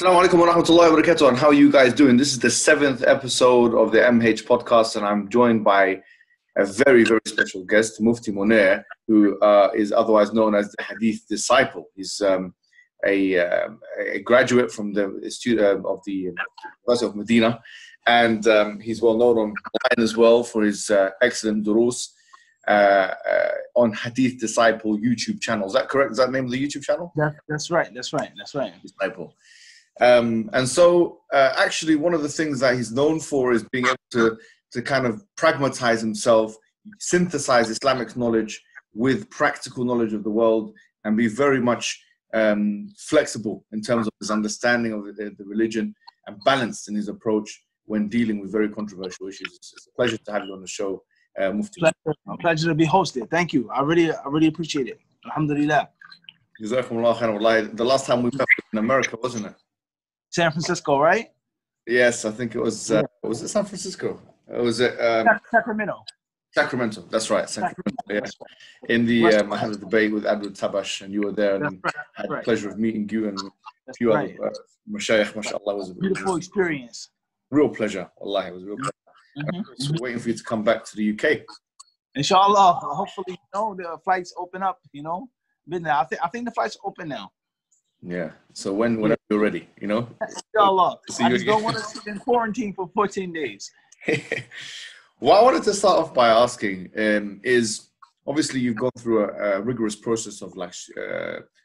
Assalamu alaikum wa rahmatullahi wa barakatuh. And how are you guys doing? This is the 7th episode of the MH podcast, and I'm joined by a very, very special guest, Mufti Munir, who is otherwise known as the Hadith Disciple. He's a graduate from the of the University of Medina, and he's well known online as well for his excellent durus on Hadith Disciple YouTube channel. Is that correct? Is that the name of the YouTube channel? Yeah, that's right. That's right. That's right. Disciple. And so actually one of the things that he's known for is being able to kind of pragmatize himself, synthesize Islamic knowledge with practical knowledge of the world, and be very much flexible in terms of his understanding of the religion, and balanced in his approach when dealing with very controversial issues. It's a pleasure to have you on the show, Mufti. Pleasure to be hosted. Thank you. I really appreciate it. Alhamdulillah. The last time we met in America, wasn't it? San Francisco, right? Yes, I think it was. Was it San Francisco? It was Sacramento. Sacramento, that's right. Sacramento, yeah. That's right. In the I had a debate with Abdul Tabash, and you were there, and right. I had the pleasure of meeting you and a few other mashayikh. MashaAllah, was a beautiful experience. Real pleasure, Allah, it was a real pleasure. So waiting for you to come back to the UK. Inshallah, hopefully, you know, the flights open up. You know, I think the flights open now. Yeah. So whenever you're ready, you know. Inshallah. So I just don't want to sit in quarantine for 14 days. Well, I wanted to start off by asking is obviously you've gone through a rigorous process of like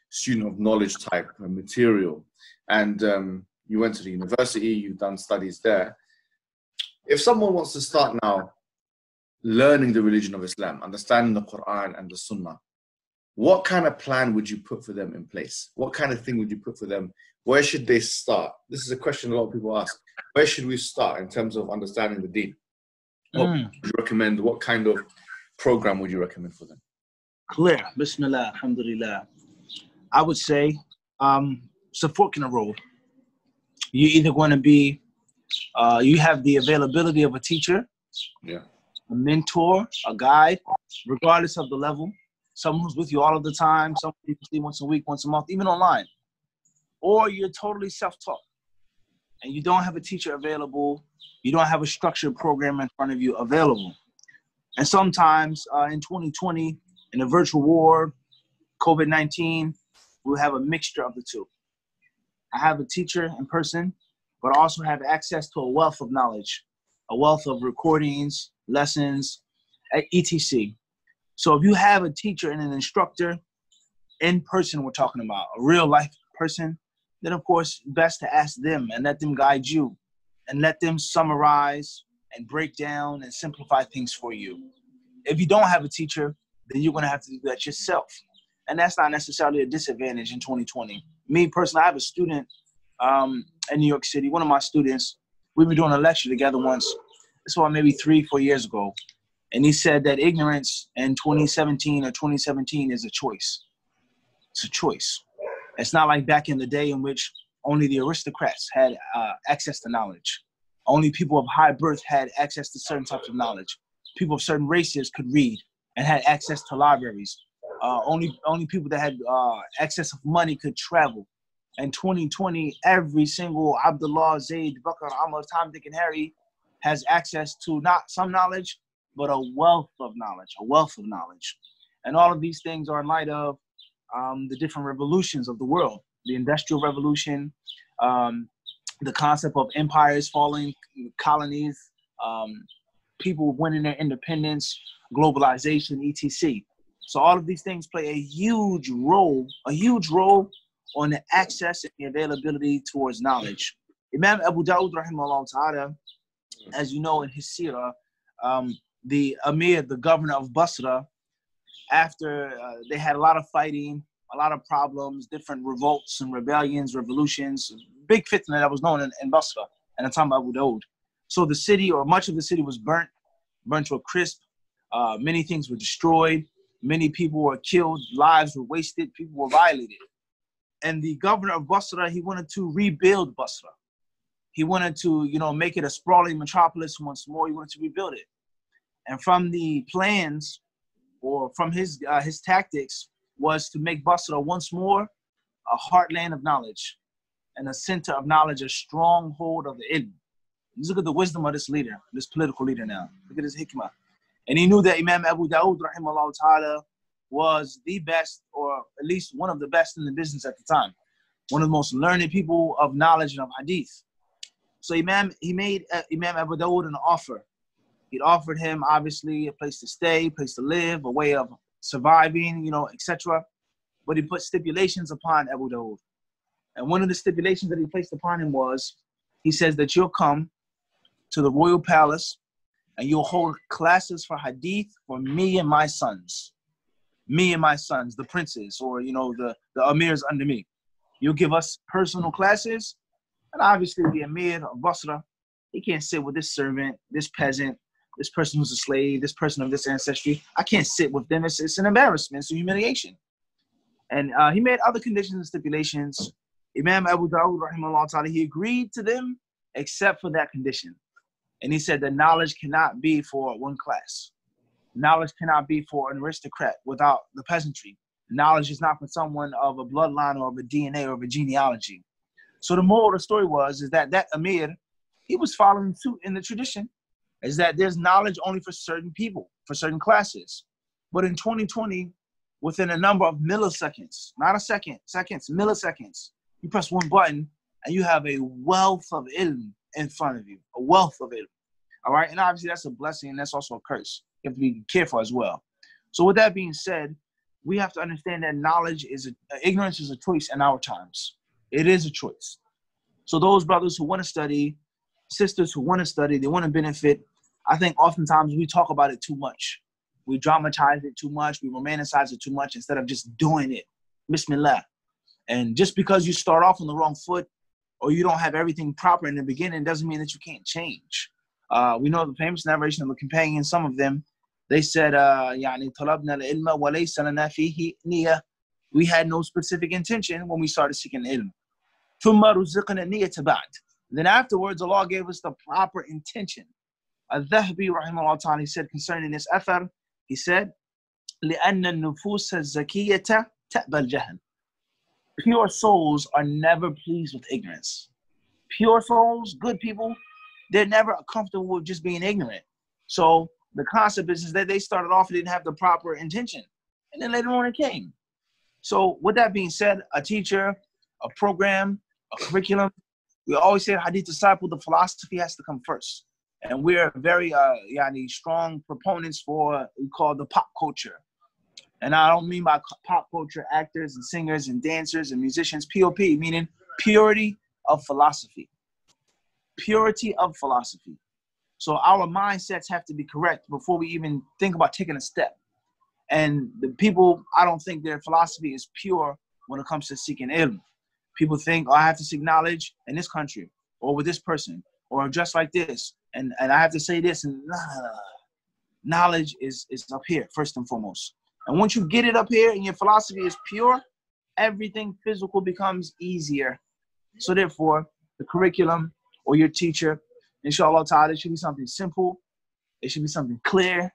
student of knowledge type material, and you went to the university, you've done studies there. If someone wants to start now learning the religion of Islam, understanding the Quran and the Sunnah, what kind of plan would you put for them in place? What kind of thing would you put for them? Where should they start? This is a question a lot of people ask. Where should we start in terms of understanding the deen? What would you recommend? What kind of program would you recommend for them? Clear. Bismillah. Alhamdulillah. I would say it's a fork in a road. You either going to be, you have the availability of a teacher, a mentor, a guide, regardless of the level. Someone who's with you all of the time, someone you see once a week, once a month, even online. Or you're totally self-taught and you don't have a teacher available. You don't have a structured program in front of you available. And sometimes in 2020, in a virtual war, COVID-19, we'll have a mixture of the two. I have a teacher in person, but I also have access to a wealth of knowledge, a wealth of recordings, lessons, etc. So if you have a teacher and an instructor in person, we're talking about a real life person, then of course best to ask them and let them guide you and let them summarize and break down and simplify things for you. If you don't have a teacher, then you're going to have to do that yourself. And that's not necessarily a disadvantage in 2020. Me personally, I have a student in New York City, one of my students, we were doing a lecture together once. This was maybe 3 or 4 years ago. And he said that ignorance in 2017 is a choice. It's a choice. It's not like back in the day in which only the aristocrats had access to knowledge. Only people of high birth had access to certain types of knowledge. People of certain races could read and had access to libraries. Only people that had access of money could travel. In 2020, every single Abdullah, Zayd, Bakr, Amr, Tom, Dick, and Harry has access to not some knowledge, but a wealth of knowledge, a wealth of knowledge. And all of these things are in light of the different revolutions of the world, the Industrial Revolution, the concept of empires falling, colonies, people winning their independence, globalization, etc. So all of these things play a huge role on the access and the availability towards knowledge. Imam Abu Dawud, rahimahullah ta'ala, as you know in his seerah, the Amir, the governor of Basra, after they had a lot of fighting, a lot of problems, different revolts and rebellions, revolutions, big fitna that was known in Basra and the time of Abu Dawud. So the city, or much of the city, was burnt to a crisp. Many things were destroyed. Many people were killed. Lives were wasted. People were violated. And the governor of Basra, he wanted to rebuild Basra. He wanted to, you know, make it a sprawling metropolis once more. He wanted to rebuild it. And from the plans, or from his tactics, was to make Basra once more a heartland of knowledge, and a center of knowledge, a stronghold of the ilm. Let's look at the wisdom of this leader, this political leader now. Look at his hikmah. And he knew that Imam Abu Dawud, rahimahullah ta'ala, was the best, or at least one of the best in the business at the time. One of the most learned people of knowledge and of hadith. So he made Imam Abu Dawud an offer. He'd offered him, obviously, a place to stay, a place to live, a way of surviving, you know, etc. But he put stipulations upon Abu Dawud. And one of the stipulations that he placed upon him was, he says that you'll come to the royal palace and you'll hold classes for hadith for me and my sons. Me and my sons, the princes, or, you know, the emirs under me. You'll give us personal classes. And obviously the emir of Basra, he can't sit with this servant, this peasant, this person who's a slave, this person of this ancestry. I can't sit with them. It's an embarrassment. It's a humiliation. And he made other conditions and stipulations. Imam Abu Dawud, rahimahullah ta'ala, he agreed to them except for that condition. And he said that knowledge cannot be for one class. Knowledge cannot be for an aristocrat without the peasantry. Knowledge is not for someone of a bloodline or of a DNA or of a genealogy. So the moral of the story was, is that that emir, he was following suit in the tradition, is that there's knowledge only for certain people, for certain classes. But in 2020, within a number of milliseconds, not a second, seconds, milliseconds, you press one button and you have a wealth of ilm in front of you, a wealth of ilm, all right? And obviously that's a blessing and that's also a curse. You have to be careful as well. So with that being said, we have to understand that knowledge is, ignorance is a choice in our times. It is a choice. So those brothers who want to study, sisters who want to study, they want to benefit. I think oftentimes we talk about it too much. We dramatize it too much. We romanticize it too much instead of just doing it. Bismillah. And just because you start off on the wrong foot or you don't have everything proper in the beginning doesn't mean that you can't change. We know the famous narration of the companions, some of them, they said, we had no specific intention when we started seeking ilm. Then afterwards, Allah gave us the proper intention. Al-Dhahbi, rahimahullah ta'ala, he said concerning this athar, he said, pure souls are never pleased with ignorance. Pure souls, good people, they're never comfortable with just being ignorant. So the concept is that they started off and didn't have the proper intention. And then later on it came. So with that being said, a teacher, a program, a curriculum, we always say Hadith Disciple, the philosophy has to come first. And we're very strong proponents for what we call the pop culture. And I don't mean by pop culture actors and singers and dancers and musicians, POP, meaning purity of philosophy. Purity of philosophy. So our mindsets have to be correct before we even think about taking a step. And the people, I don't think their philosophy is pure when it comes to seeking ilm. People think, oh, I have to seek knowledge in this country or with this person or just like this. And I have to say this. And knowledge is up here, first and foremost. And once you get it up here and your philosophy is pure, everything physical becomes easier. So therefore, the curriculum or your teacher, inshallah ta'ala, it should be something simple. It should be something clear.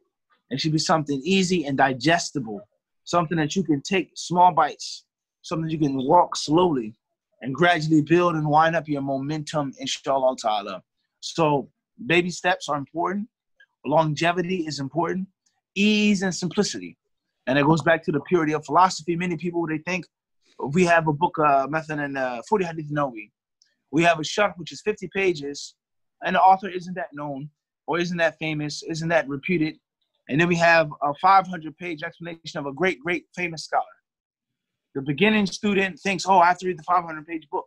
It should be something easy and digestible. Something that you can take small bites. Something you can walk slowly and gradually build and wind up your momentum, inshallah ta'ala. So baby steps are important. Longevity is important. Ease and simplicity. And it goes back to the purity of philosophy. Many people, they think, we have a book, Method and 40 Hadith Nawawi. We have a sharh, which is 50 pages. And the author isn't that known, or isn't that famous, isn't that reputed. And then we have a 500-page explanation of a great, great famous scholar. The beginning student thinks, oh, I have to read the 500-page book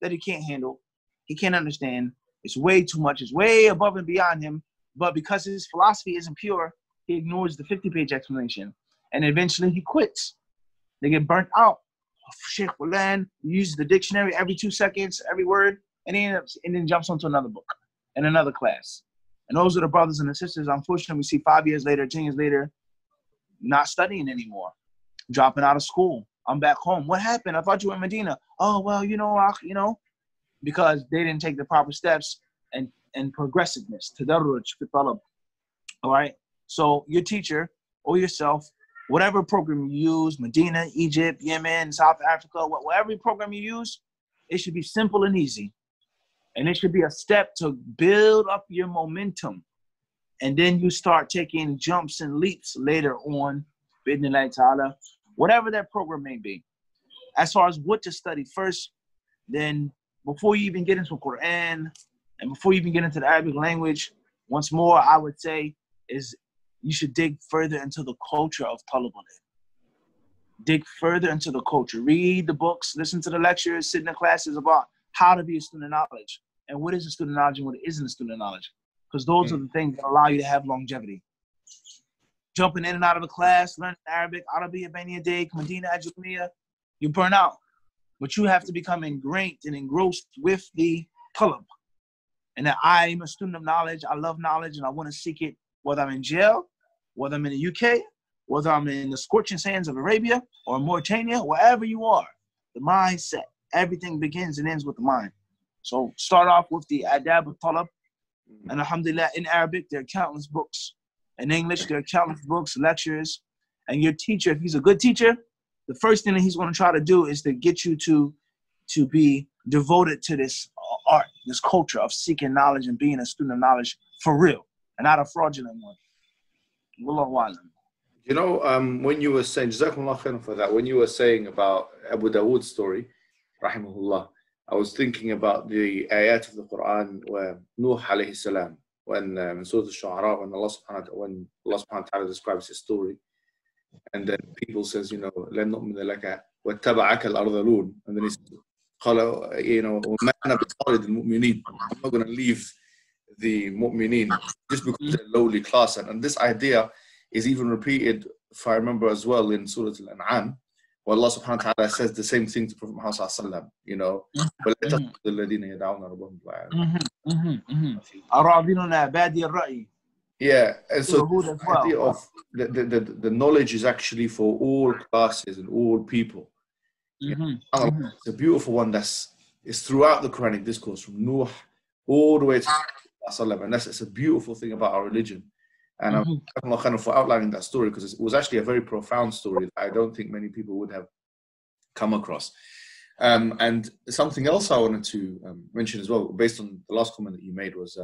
that he can't handle. He can't understand. It's way too much. It's way above and beyond him. But because his philosophy isn't pure, he ignores the 50-page explanation. And eventually he quits. They get burnt out. Sheikh Walan uses the dictionary every 2 seconds, every word, and he ends up, and then jumps onto another book and another class. And those are the brothers and the sisters, unfortunately, we see 5 years later, 10 years later, not studying anymore, dropping out of school. I'm back home. What happened? I thought you were in Medina. Oh, well, you know, because they didn't take the proper steps and progressiveness, tadarruj fi talab. All right? So your teacher or yourself, whatever program you use, Medina, Egypt, Yemen, South Africa, whatever program you use, It should be simple and easy. And it should be a step to build up your momentum. And then you start taking jumps and leaps later on, bi'idhnillahi ta'ala, whatever that program may be. As far as what to study first, then before you even get into Quran and before you even get into the Arabic language, once more, I would say is you should dig further into the culture of Talib al-Ilm. Dig further into the culture. Read the books, listen to the lectures, sit in the classes about how to be a student of knowledge and what is a student of knowledge and what isn't a student of knowledge. Because those are the things that allow you to have longevity. Jumping in and out of the class, learning Arabic, Arabiya, Bania Day, Medina, Ajumia, you burn out. But you have to become ingrained and engrossed with the talab. And that I am a student of knowledge, I love knowledge, and I want to seek it, whether I'm in jail, whether I'm in the UK, whether I'm in the scorching sands of Arabia or Mauritania, wherever you are, the mindset, everything begins and ends with the mind. So start off with the adab of talab. And alhamdulillah, in Arabic, there are countless books. In English, there are countless books, lectures. And your teacher, if he's a good teacher, the first thing that he's going to try to do is to get you to be devoted to this art, this culture of seeking knowledge and being a student of knowledge for real and not a fraudulent one. Wallahu a'lam. You know, when you were saying, Jazakumullah khairan for that, when you were saying about Abu Dawood's story, rahimahullah, I was thinking about the ayat of the Quran where Nuh alayhi salam, when in Surah al-Shu'ara, when Allah subhanahu wa ta'ala describes his story, and then people says, you know, لَنْ نُؤْمِنَ لَكَ وَاتَّبَعَكَ الْأَرْذَلُونَ, and then he says, you know, I'm not going to leave the mu'mineen just because they're lowly class. And this idea is even repeated, if I remember as well, in Surah Al-An'am, where Allah subhanahu wa ta'ala says the same thing to Prophet Muhammad sallallahu alaihi wasallam, you know. Yeah, and so the idea of the knowledge is actually for all classes and all people. It's a beautiful one that's throughout the Quranic discourse, from Nuh all the way to Muhammad, and that's a beautiful thing about our religion. And I'm kind of for outlining that story, because it was actually a very profound story that I don't think many people would have come across. And something else I wanted to mention as well, based on the last comment that you made, was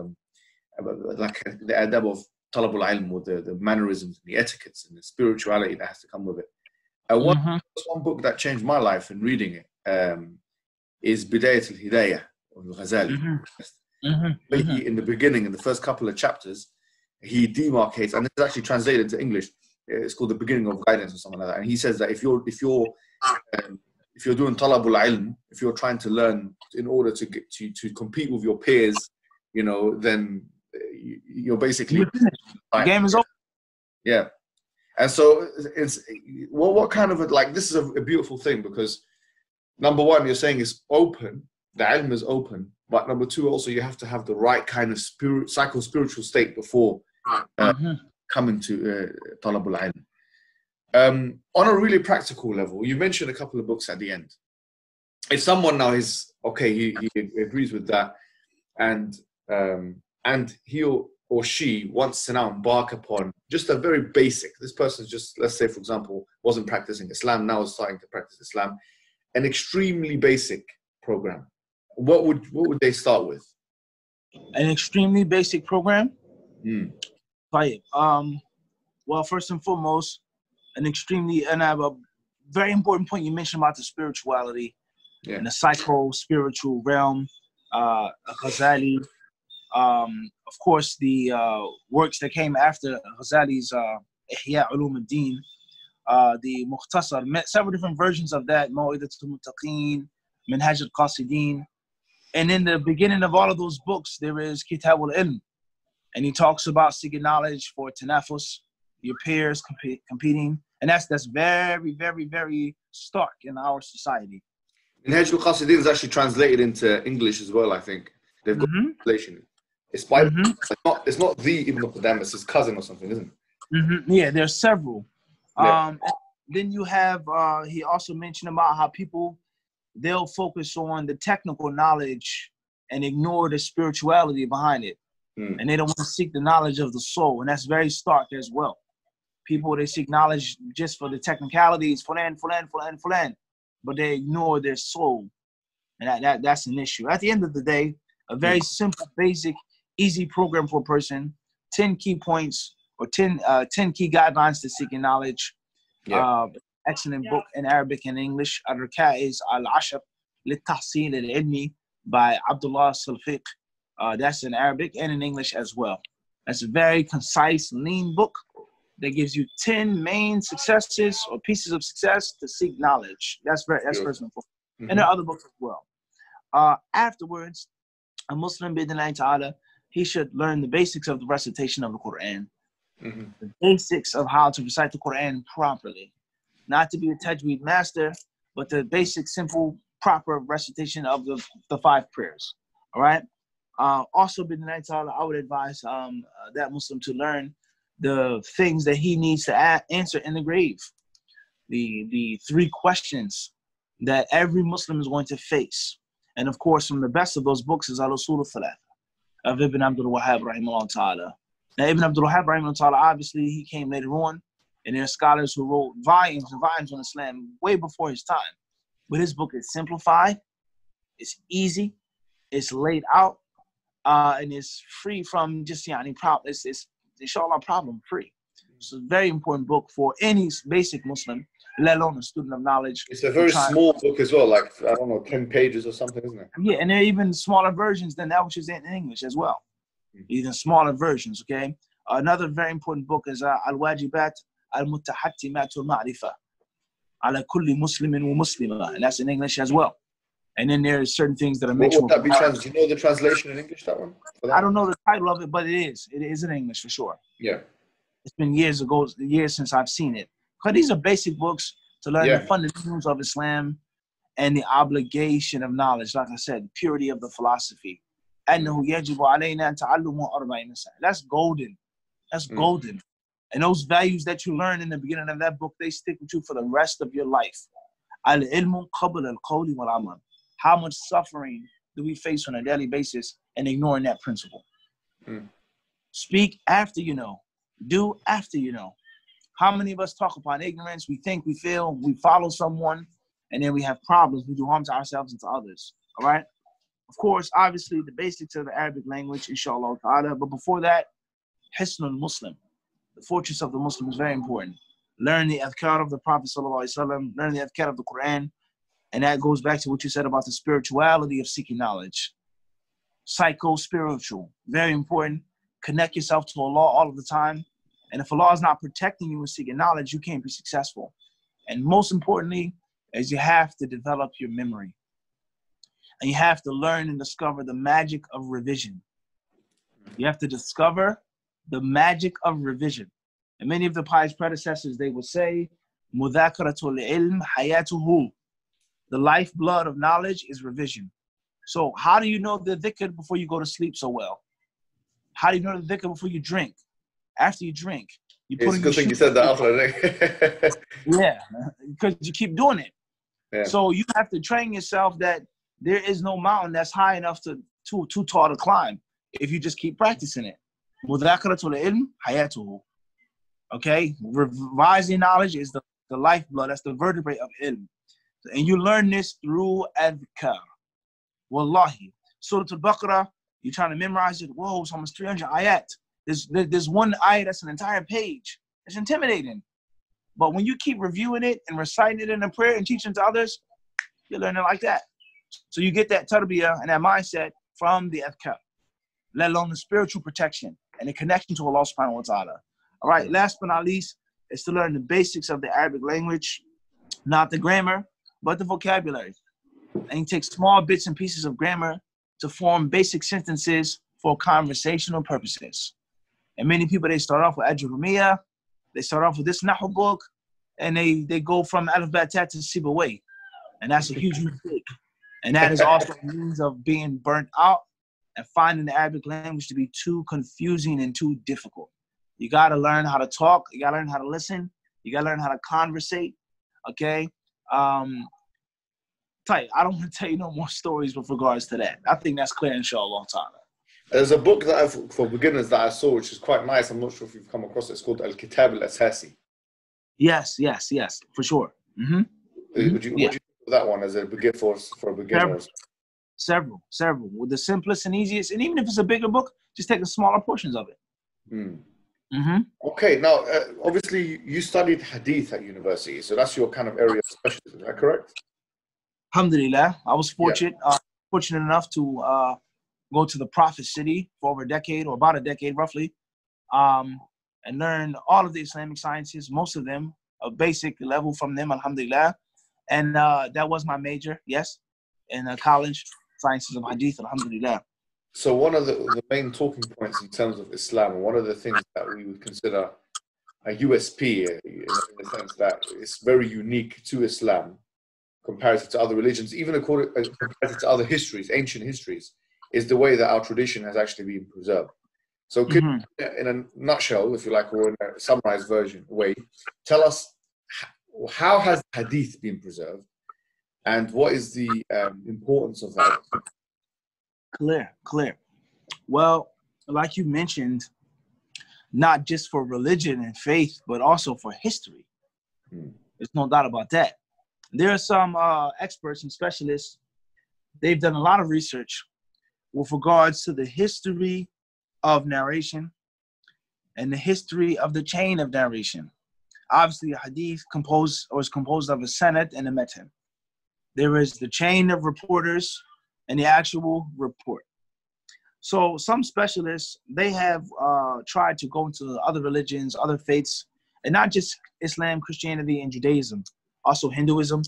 about, like, the adab of talab al-ilm, or the mannerisms, and the etiquettes, and the spirituality that has to come with it. One book that changed my life in reading it is Bidayat al-Hidayah, or al-Ghazali. In the beginning, in the first couple of chapters, he demarcates, and it's actually translated into English. It's called The Beginning of Guidance or something like that. And he says that if you're doing talabul ilm, if you're trying to learn in order to get to compete with your peers, you know, then you're basically the game is over. Yeah, and so it's what kind of this is a beautiful thing, because number one, you're saying it's open, the ilm is open, but number two, also you have to have the right kind of psycho-spiritual state before coming to Talab al-Ilm. On a really practical level, you mentioned a couple of books at the end. If someone now is, okay, he agrees with that, and he or she wants to now embark upon just a very basic, this person's just, let's say, for example, wasn't practicing Islam, now is starting to practice Islam, an extremely basic program. What would they start with? An extremely basic program? Well, first and foremost, and I have a very important point you mentioned about the spirituality and the psycho-spiritual realm, Ghazali. Of course, the works that came after Ghazali's Ihya Ulum al-Din, the Mukhtasar, several different versions of that, Maw'idatul Muttaqeen, Minhaj al-Qasidin. And in the beginning of all of those books, there is Kitab al-Ilm. And he talks about seeking knowledge for tanafus, your peers competing. And that's very, very, very stark in our society. Minhaj al-Qasidin is actually translated into English as well, I think. They've got a translation. It's by, it's not the Ibn Qudam, it's his cousin or something, isn't it? Yeah, there are several. Yeah. Then you have, he also mentioned about how people, they'll focus on the technical knowledge and ignore the spirituality behind it. And they don't want to seek the knowledge of the soul. And that's very stark as well. People, they seek knowledge just for the technicalities, fulan, fulan, fulan, fulan. But they ignore their soul. And that's an issue. At the end of the day, a very simple, basic, easy program for a person, 10 key points or 10 key guidelines to seeking knowledge. Excellent book in Arabic and English. Al-Rakaiz Al-Ashab Lit-Tahsil Al-Ilmi by Abdullah Salfiq. That's in Arabic and in English as well. That's a very concise, lean book that gives you 10 main successes or pieces of success to seek knowledge. That's first and foremost. And there are other books as well. Afterwards, a Muslim, bi'idhnillahi ta'ala, he should learn the basics of the recitation of the Quran. The basics of how to recite the Quran properly. Not to be a tajweed master, but the basic, simple, proper recitation of the five prayers. All right? Also, bi'idhnillahi ta'ala, I would advise that Muslim to learn the things that he needs to answer in the grave. The three questions that every Muslim is going to face. And of course, from the best of those books is Al-Usul al-Thalatha of Ibn Abdul Wahhab rahimahullah ta'ala. Now, Ibn Abdul Wahhab rahimahullah ta'ala, obviously, he came later on, and there are scholars who wrote volumes and volumes on Islam way before his time. But his book is simplified, it's easy, it's laid out, and it's free from just, it's inshallah, problem-free. It's a very important book for any basic Muslim, let alone a student of knowledge. It's a very small book as well, like, I don't know, 10 pages or something, isn't it? Yeah, and there are even smaller versions than that which is in English as well. Even smaller versions, okay? Another very important book is Al-Wajibat Al-Mutahattimat Al-Ma'rifa Ala Kulli Muslimin wa Muslima, and that's in English as well. And then there are certain things that are mentioned. What would that be translated? Do you know the translation in English, that one? I don't know the title of it, but it is. It is in English for sure. Yeah. It's been years ago, years since I've seen it. Because these are basic books to learn the fundamentals of Islam and the obligation of knowledge. Like I said, purity of the philosophy. That's golden. That's golden. And those values that you learn in the beginning of that book, they stick with you for the rest of your life. How much suffering do we face on a daily basis and ignoring that principle? Speak after you know. Do after you know. How many of us talk upon ignorance? We think, we feel, we follow someone, and then we have problems. We do harm to ourselves and to others, all right? Of course, obviously, the basics of the Arabic language, inshallah ta'ala, but before that, Hisnul Muslim, the fortress of the Muslim is very important. Learn the adhkar of the Prophet sallallahu alaihi wasallam, learn the adhkar of the Quran, and that goes back to what you said about the spirituality of seeking knowledge. Psycho-spiritual, very important. Connect yourself to Allah all of the time. And if Allah is not protecting you and seeking knowledge, you can't be successful. And most importantly, is you have to develop your memory. And you have to learn and discover the magic of revision. You have to discover the magic of revision. And many of the pious predecessors, they will say, Mudhakaratul ilm hayatuhu. The lifeblood of knowledge is revision. So how do you know the dhikr before you go to sleep so well? How do you know the dhikr before you drink? After you drink, you put in your shoes. It's a good thing you said that after the drink. Because you keep doing it. Yeah. So you have to train yourself that there is no mountain that's high enough to too tall to climb if you just keep practicing it. Okay? Revising knowledge is the lifeblood. That's the vertebrae of ilm. And you learn this through adhkar. Wallahi. Surah Al-Baqarah, you're trying to memorize it. Whoa, it's almost 300 ayat. There's one ayah that's an entire page. It's intimidating. But when you keep reviewing it and reciting it in a prayer and teaching to others, you're learning like that. So you get that tarbiyah and that mindset from the adhkar, let alone the spiritual protection and the connection to Allah subhanahu wa ta'ala. All right, last but not least is to learn the basics of the Arabic language, not the grammar, but the vocabulary. And you take small bits and pieces of grammar to form basic sentences for conversational purposes. And many people, they start off with Ajurumiyah, they start off with this Nahu book, and they go from Alif Batat to Sibawayh. And that's a huge mistake. And that is also a means of being burnt out and finding the Arabic language to be too confusing and too difficult. You got to learn how to talk, you got to learn how to listen, you got to learn how to conversate, okay? I don't want to tell you no more stories with regards to that. I think that's clear, inshallah ta'ala. There's a book that for beginners that I saw, which is quite nice. I'm not sure if you've come across it. It's called Al-Kitab Al-Asasi. Yes, yes, yes, for sure. Would you do that one as a beginner for beginners? Several, with the simplest and easiest. And even if it's a bigger book, just take the smaller portions of it. Mm. Mm-hmm. Okay, now, obviously, you studied Hadith at university, so that's your kind of area of specialism, is that correct? Alhamdulillah, I was fortunate, fortunate enough to go to the Prophet City for over a decade, or about a decade, roughly, and learn all of the Islamic sciences, most of them, a basic level from them, alhamdulillah. And that was my major, yes, in college, sciences of Hadith, alhamdulillah. So one of the main talking points in terms of Islam, one of the things that we would consider a USP, in the sense that it's very unique to Islam compared to other religions, even according, compared to other histories, ancient histories, is the way that our tradition has actually been preserved. So could you, in a nutshell, if you like, or in a summarized version, tell us how has Hadith been preserved and what is the importance of that? Clear. Well, like you mentioned, not just for religion and faith, but also for history. There's no doubt about that. There are some experts and specialists. They've done a lot of research with regards to the history of narration and the history of the chain of narration. Obviously, Hadith is composed of a sanad and a matan. There is the chain of reporters and the actual report. So some specialists, they have tried to go into other religions, other faiths, and not just Islam, Christianity, and Judaism, also Hinduism,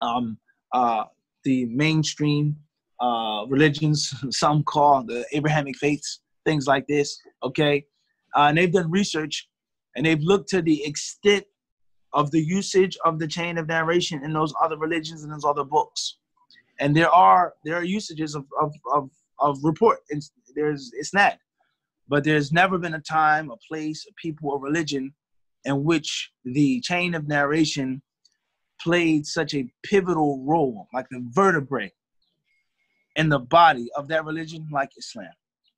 the mainstream religions, some call the Abrahamic faiths, things like this, okay? And they've done research, and they've looked to the extent of the usage of the chain of narration in those other religions and those other books. And there are usages of report. It's not, but there's never been a time, a place, a people, or religion in which the chain of narration played such a pivotal role, like the vertebrae in the body of that religion, like Islam.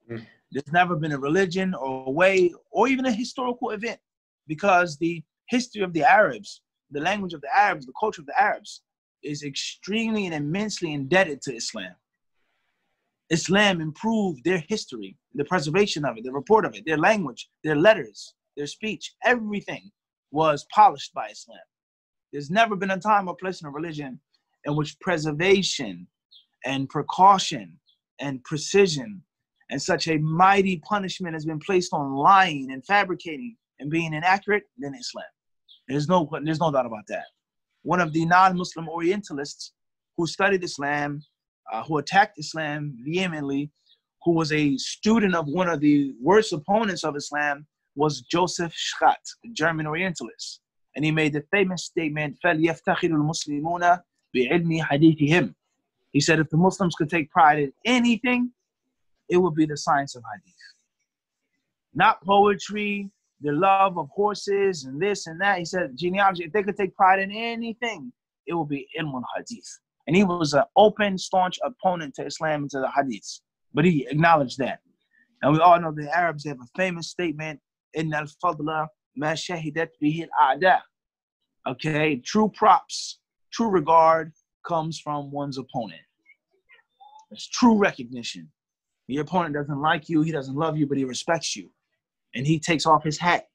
There's never been a religion or a way or even a historical event, because the history of the Arabs, the language of the Arabs, the culture of the Arabs, is extremely and immensely indebted to Islam. Islam improved their history, the preservation of it, the report of it, their language, their letters, their speech. Everything was polished by Islam. There's never been a time or place in a religion in which preservation and precaution and precision and such a mighty punishment has been placed on lying and fabricating and being inaccurate than Islam. There's no doubt about that. One of the non-Muslim Orientalists who studied Islam, who attacked Islam vehemently, who was a student of one of the worst opponents of Islam, was Joseph Schat, a German Orientalist. And he made the famous statement, فَلْيَفْتَخِرُ الْمُسْلِمُونَ بِعِلْمِ حَدِيثِهِم. He said if the Muslims could take pride in anything, it would be the science of hadith. Not poetry, their love of horses and this and that. He said genealogy, if they could take pride in anything, it would be ilmul hadith. And he was an open, staunch opponent to Islam and to the hadith. But he acknowledged that. And we all know the Arabs, they have a famous statement, Inna al-fadla ma shahidat bihi al-a'da. Okay, true props, true regard comes from one's opponent. It's true recognition. Your opponent doesn't like you, he doesn't love you, but he respects you. And he takes off his hat.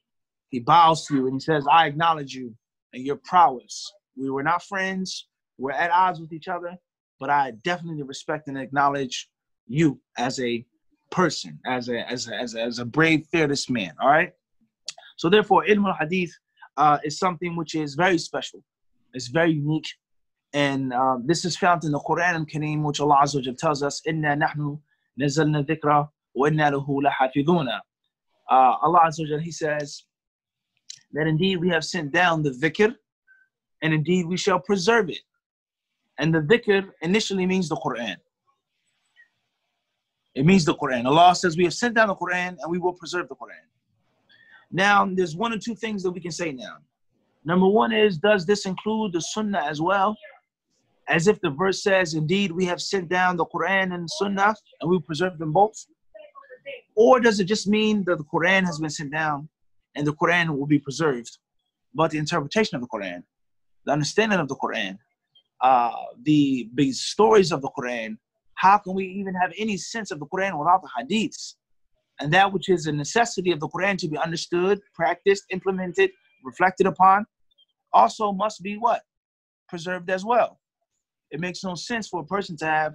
He bows to you and he says, I acknowledge you and your prowess. We were not friends. We're at odds with each other. But I definitely respect and acknowledge you as a person, as a brave, fearless man. All right? So therefore, ilm al-hadith is something which is very special. It's very unique. And this is found in the Quran al-Kareem, which Allah Azza wa Jalla tells us, Inna nahnu nazalna dhikra wa inna lahu lahafidhuna. Allah Azza wa Jalla, he says that indeed we have sent down the dhikr, and indeed we shall preserve it. And the dhikr initially means the Quran. It means the Quran. Allah says we have sent down the Quran and we will preserve the Quran. Now, there's one or two things that we can say now. Number one is, does this include the sunnah as well? As if the verse says, indeed we have sent down the Quran and sunnah and we preserve them both. Or does it just mean that the Quran has been sent down and the Quran will be preserved? But the interpretation of the Quran, the understanding of the Quran, the stories of the Quran, how can we even have any sense of the Quran without the hadiths? And that which is a necessity of the Quran to be understood, practiced, implemented, reflected upon, also must be what? Preserved as well. It makes no sense for a person to have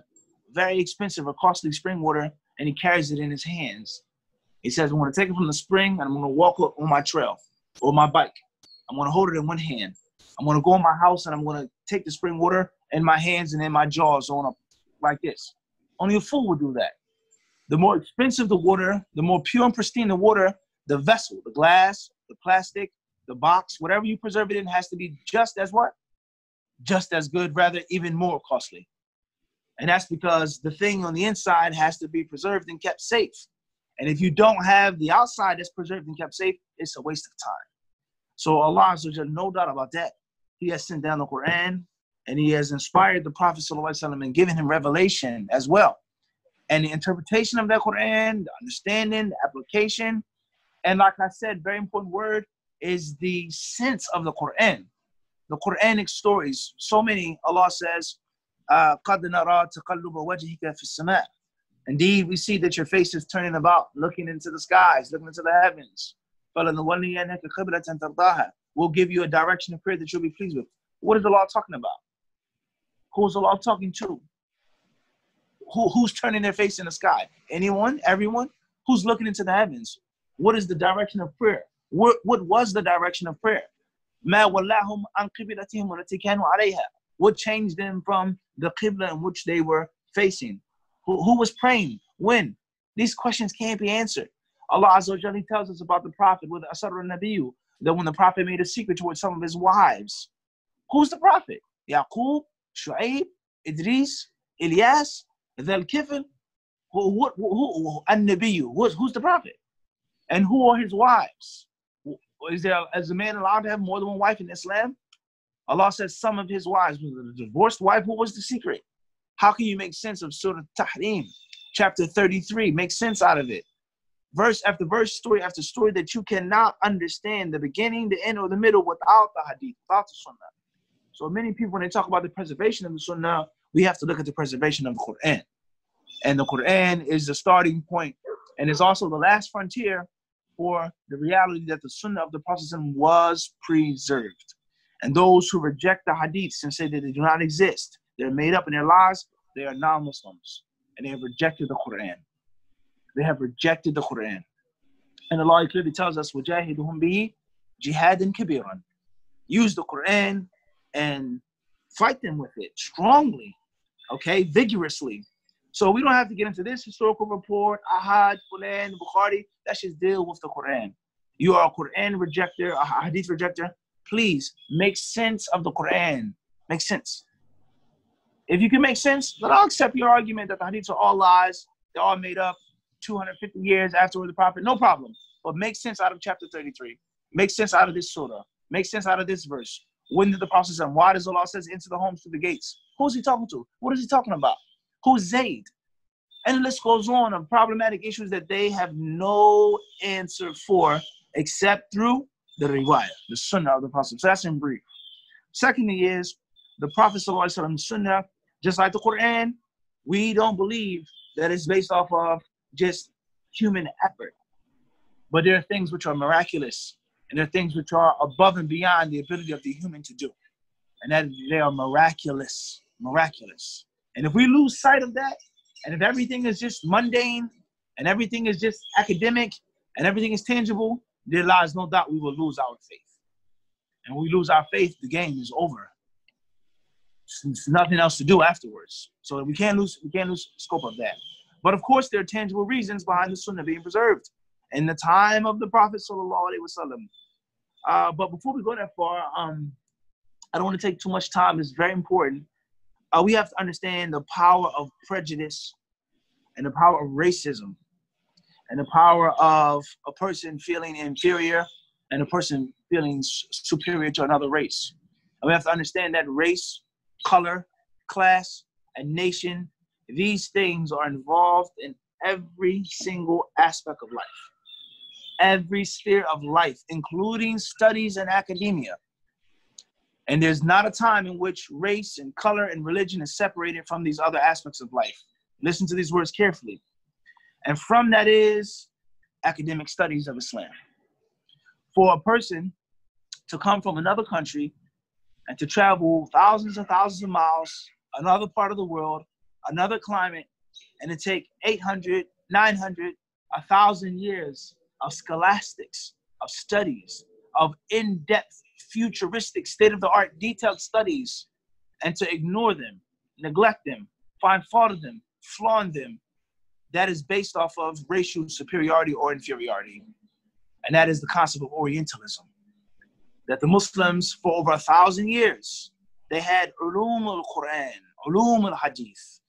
very expensive or costly spring water and he carries it in his hands. He says, I'm going to take it from the spring and I'm going to walk up on my trail or my bike. I'm going to hold it in one hand. I'm going to go in my house and I'm going to take the spring water in my hands and in my jaws on up like this. Only a fool would do that. The more expensive the water, the more pure and pristine the water, the vessel, the glass, the plastic, the box, whatever you preserve it in has to be just as what? Just as good, rather even more costly. And that's because the thing on the inside has to be preserved and kept safe. And if you don't have the outside that's preserved and kept safe, it's a waste of time. So Allah, so there's no doubt about that. He has sent down the Quran and he has inspired the Prophet ﷺ and given him revelation as well. And the interpretation of that Quran, the understanding, the application, and like I said, very important word is the sense of the Quran. The Quranic stories, so many, Allah says, قَدْ نَرَى تَقَلُّبَ وَجْهِكَ فِي السَّمَاءِ. Indeed, we see that your face is turning about, looking into the skies, looking into the heavens. We'll give you a direction of prayer that you'll be pleased with. What is Allah talking about? Who is Allah talking to? Who's turning their face in the sky? Anyone? Everyone? Who's looking into the heavens? What is the direction of prayer? What was the direction of prayer? What changed them from the qibla in which they were facing? Who was praying? When? These questions can't be answered. Allah Azza wa Jalla tells us about the Prophet with Asar al-Nabiyu, that when the Prophet made a secret towards some of his wives. Who's the Prophet? Yaqub, Shu'aib, Idris, Ilyas, Dhal-Kifl. Who's the Prophet? And who are his wives? Is a man allowed to have more than one wife in Islam? Allah says some of his wives. The divorced wife, what was the secret? How can you make sense of Surah Tahrim, chapter 33? Make sense out of it. Verse after verse, story after story, that you cannot understand the beginning, the end, or the middle without the hadith, without the sunnah. So many people, when they talk about the preservation of the sunnah, we have to look at the preservation of the Quran. And the Quran is the starting point. And it's also the last frontier for the reality that the sunnah of the Prophet was preserved. And those who reject the hadiths and say that they do not exist, they're made up in their lies, they are non-Muslims. And they have rejected the Quran. They have rejected the Quran. And Allah clearly tells us, وَجَاهِدُهُمْ بِهِ جِهَادٍ كَبِيرًا. Use the Quran and fight them with it strongly, okay, vigorously. So we don't have to get into this historical report, Ahad, Fulan, Bukhari. Let's just deal with the Quran. You are a Quran rejecter, a hadith rejecter. Please make sense of the Quran. Make sense. If you can make sense, then I'll accept your argument that the hadiths are all lies. They're all made up 250 years after the Prophet. No problem. But make sense out of chapter 33. Make sense out of this surah. Make sense out of this verse. When did the Prophet say, why does Allah says, into the homes through the gates? Who's he talking to? What is he talking about? Who's Zayd? And the list goes on of problematic issues that they have no answer for except through the riwayah, the sunnah of the Prophet. So that's in brief. Secondly is the Prophet ﷺ sunnah, just like the Quran, we don't believe that it's based off of just human effort. But there are things which are miraculous and there are things which are above and beyond the ability of the human to do. And that they are miraculous, miraculous. And if we lose sight of that, and if everything is just mundane, and everything is just academic, and everything is tangible, there lies no doubt we will lose our faith. And when we lose our faith, the game is over. There's nothing else to do afterwards. So we can't lose scope of that. But of course, there are tangible reasons behind the sunnah being preserved in the time of the Prophet ﷺ. But before we go that far, I don't want to take too much time. It's very important. We have to understand the power of prejudice and the power of racism and the power of a person feeling inferior and a person feeling superior to another race. And we have to understand that race, color, class, and nation, these things are involved in every single aspect of life, every sphere of life, including studies and academia. And there's not a time in which race and color and religion is separated from these other aspects of life. Listen to these words carefully. And from that is academic studies of Islam. For a person to come from another country and to travel thousands and thousands of miles, another part of the world, another climate, and to take 800, 900, 1,000 years of scholastics, of studies, of in-depth, futuristic, state-of-the-art, detailed studies, and to ignore them, neglect them, find fault with them, flaunt them, that is based off of racial superiority or inferiority. And that is the concept of Orientalism. That the Muslims, for over 1,000 years, they had ulum al-Quran, ulum al-Hadith,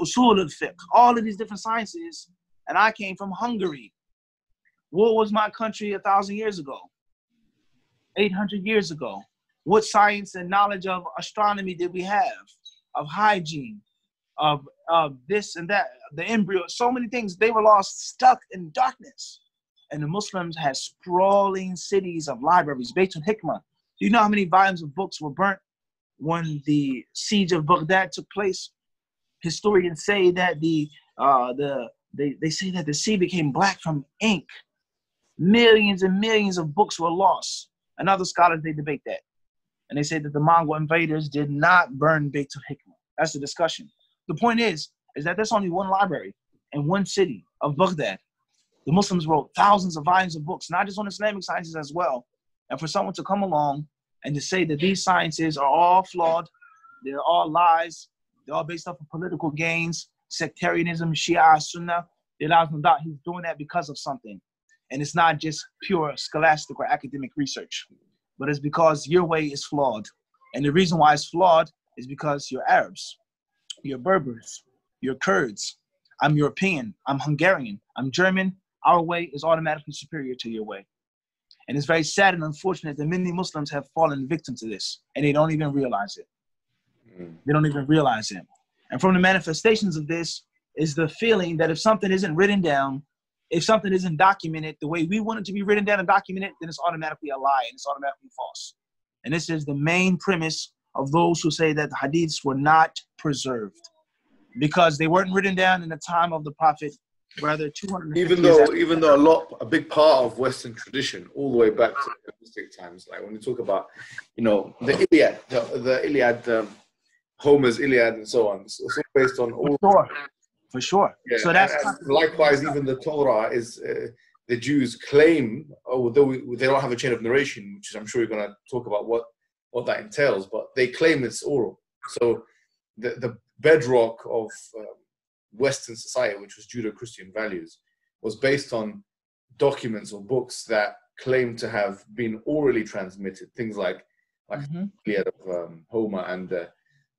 usul al-Fiqh, all of these different sciences, and I came from Hungary. What was my country 1,000 years ago? 800 years ago? What science and knowledge of astronomy did we have? Of hygiene, of this and that, the embryo, so many things. They were lost, stuck in darkness. And the Muslims had sprawling cities of libraries, Baytul Hikmah. Do you know how many volumes of books were burnt when the siege of Baghdad took place? Historians say that they say that the sea became black from ink. Millions and millions of books were lost. And other scholars, they debate that. And they say that the Mongol invaders did not burn Baytul Hikmah. That's the discussion. The point is that there's only one library in one city of Baghdad. The Muslims wrote thousands of volumes of books, not just on Islamic sciences as well. And for someone to come along and to say that these sciences are all flawed, they're all lies, they're all based off of political gains, sectarianism, Shia, Sunnah, it allows no doubt he's doing that because of something. And it's not just pure scholastic or academic research, but it's because your way is flawed. And the reason why it's flawed is because you're Arabs, you're Berbers, you're Kurds. I'm European, I'm Hungarian, I'm German. Our way is automatically superior to your way. And it's very sad and unfortunate that many Muslims have fallen victim to this, and they don't even realize it. They don't even realize it. And from the manifestations of this is the feeling that if something isn't written down, if something isn't documented the way we want it to be written down and documented, then it's automatically a lie and it's automatically false. And this is the main premise of those who say that the hadiths were not preserved because they weren't written down in the time of the Prophet. Rather, 200 even though a big part of Western tradition, all the way back to Hellenistic times, like when we talk about, you know, the Iliad, Homer's Iliad, and so on, it's all based on all. For sure. Yeah. So that's and likewise, even the Torah is the Jews claim, although they don't have a chain of narration, which is, I'm sure you're going to talk about what that entails, but they claim it's oral. So the bedrock of Western society, which was Judeo-Christian values, was based on documents or books that claimed to have been orally transmitted. Things like Iliad of Homer and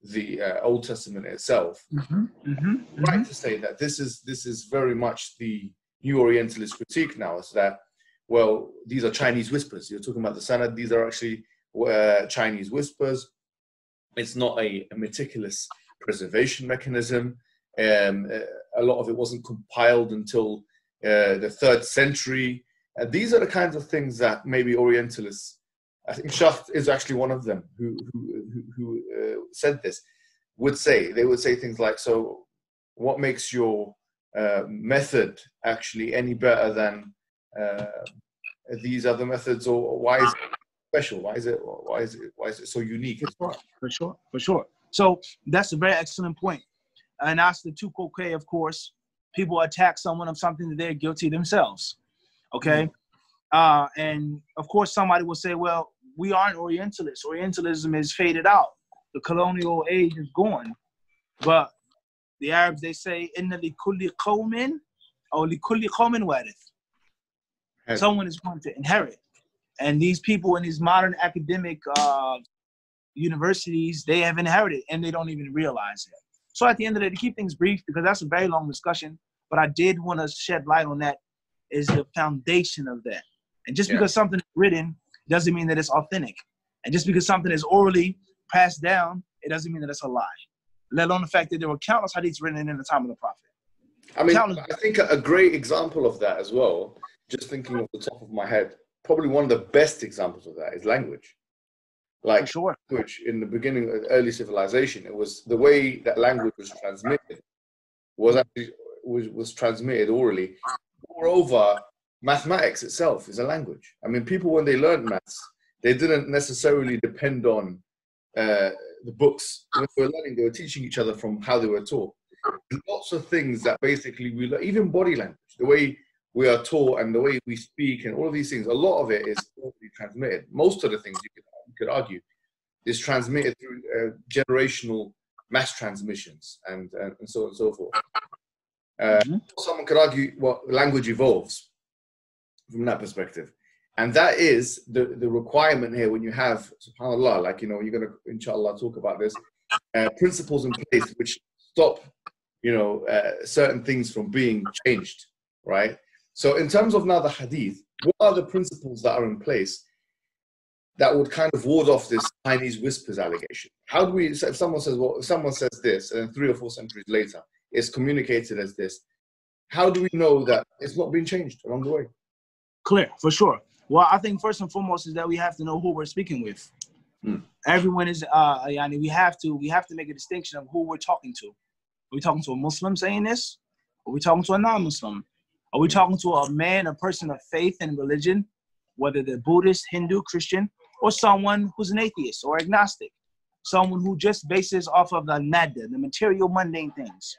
the Old Testament itself. Right to say that this is very much the new Orientalist critique now, is that, well, these are Chinese whispers. You're talking about the Sanad. These are actually Chinese whispers. It's not a meticulous preservation mechanism. A lot of it wasn't compiled until the 3rd century. These are the kinds of things that maybe Orientalists, I think Schacht is actually one of them who said this, would say. They would say things like, so what makes your method actually any better than these other methods, or why is it special? Why is it so unique? For sure. So that's a very excellent point. And that's the Tukokay, of course. People attack someone of something that they're guilty themselves, okay? And, of course, somebody will say, well, we aren't Orientalists. Orientalism is faded out. The colonial age is gone. But the Arabs, they say, inna li kulli qawmin, or li kulli qawmin warith. Someone is going to inherit. And these people in these modern academic universities, they have inherited, and they don't even realize it. So at the end of the day, to keep things brief, because that's a very long discussion, but I did want to shed light on that, is the foundation of that. And just because something is written doesn't mean that it's authentic. And just because something is orally passed down, it doesn't mean that it's a lie, let alone the fact that there were countless hadiths written in the time of the Prophet. I mean, countless. I think a great example of that as well, just thinking off the top of my head, probably one of the best examples of that is language. Like language in the beginning of early civilization, it was the way that language was transmitted was actually was transmitted orally. Moreover, mathematics itself is a language. I mean, people, when they learned maths, they didn't necessarily depend on the books. When they were learning, they were teaching each other from how they were taught. Lots of things that basically we learn, even body language, the way we are taught and the way we speak and all of these things, a lot of it is orally transmitted. Most of the things you could argue is transmitted through generational mass transmissions and so on and so forth. Someone could argue, well, language evolves from that perspective. And that is the requirement here when you have, subhanAllah, like, you know, you're going to, inshallah, talk about this, principles in place which stop, you know, certain things from being changed, right? So in terms of now the hadith, what are the principles that are in place that would kind of ward off this Chinese whispers allegation? How do we, if someone says, well, if someone says this, and then 3 or 4 centuries later, it's communicated as this, how do we know that it's not being changed along the way? Clear, for sure. Well, I think first and foremost is that we have to know who we're speaking with. Everyone is, we have to make a distinction of who we're talking to. Are we talking to a Muslim saying this? Are we talking to a non-Muslim? Are we talking to a man, a person of faith and religion, whether they're Buddhist, Hindu, Christian, or someone who's an atheist or agnostic, someone who just bases off of the nada, the material mundane things.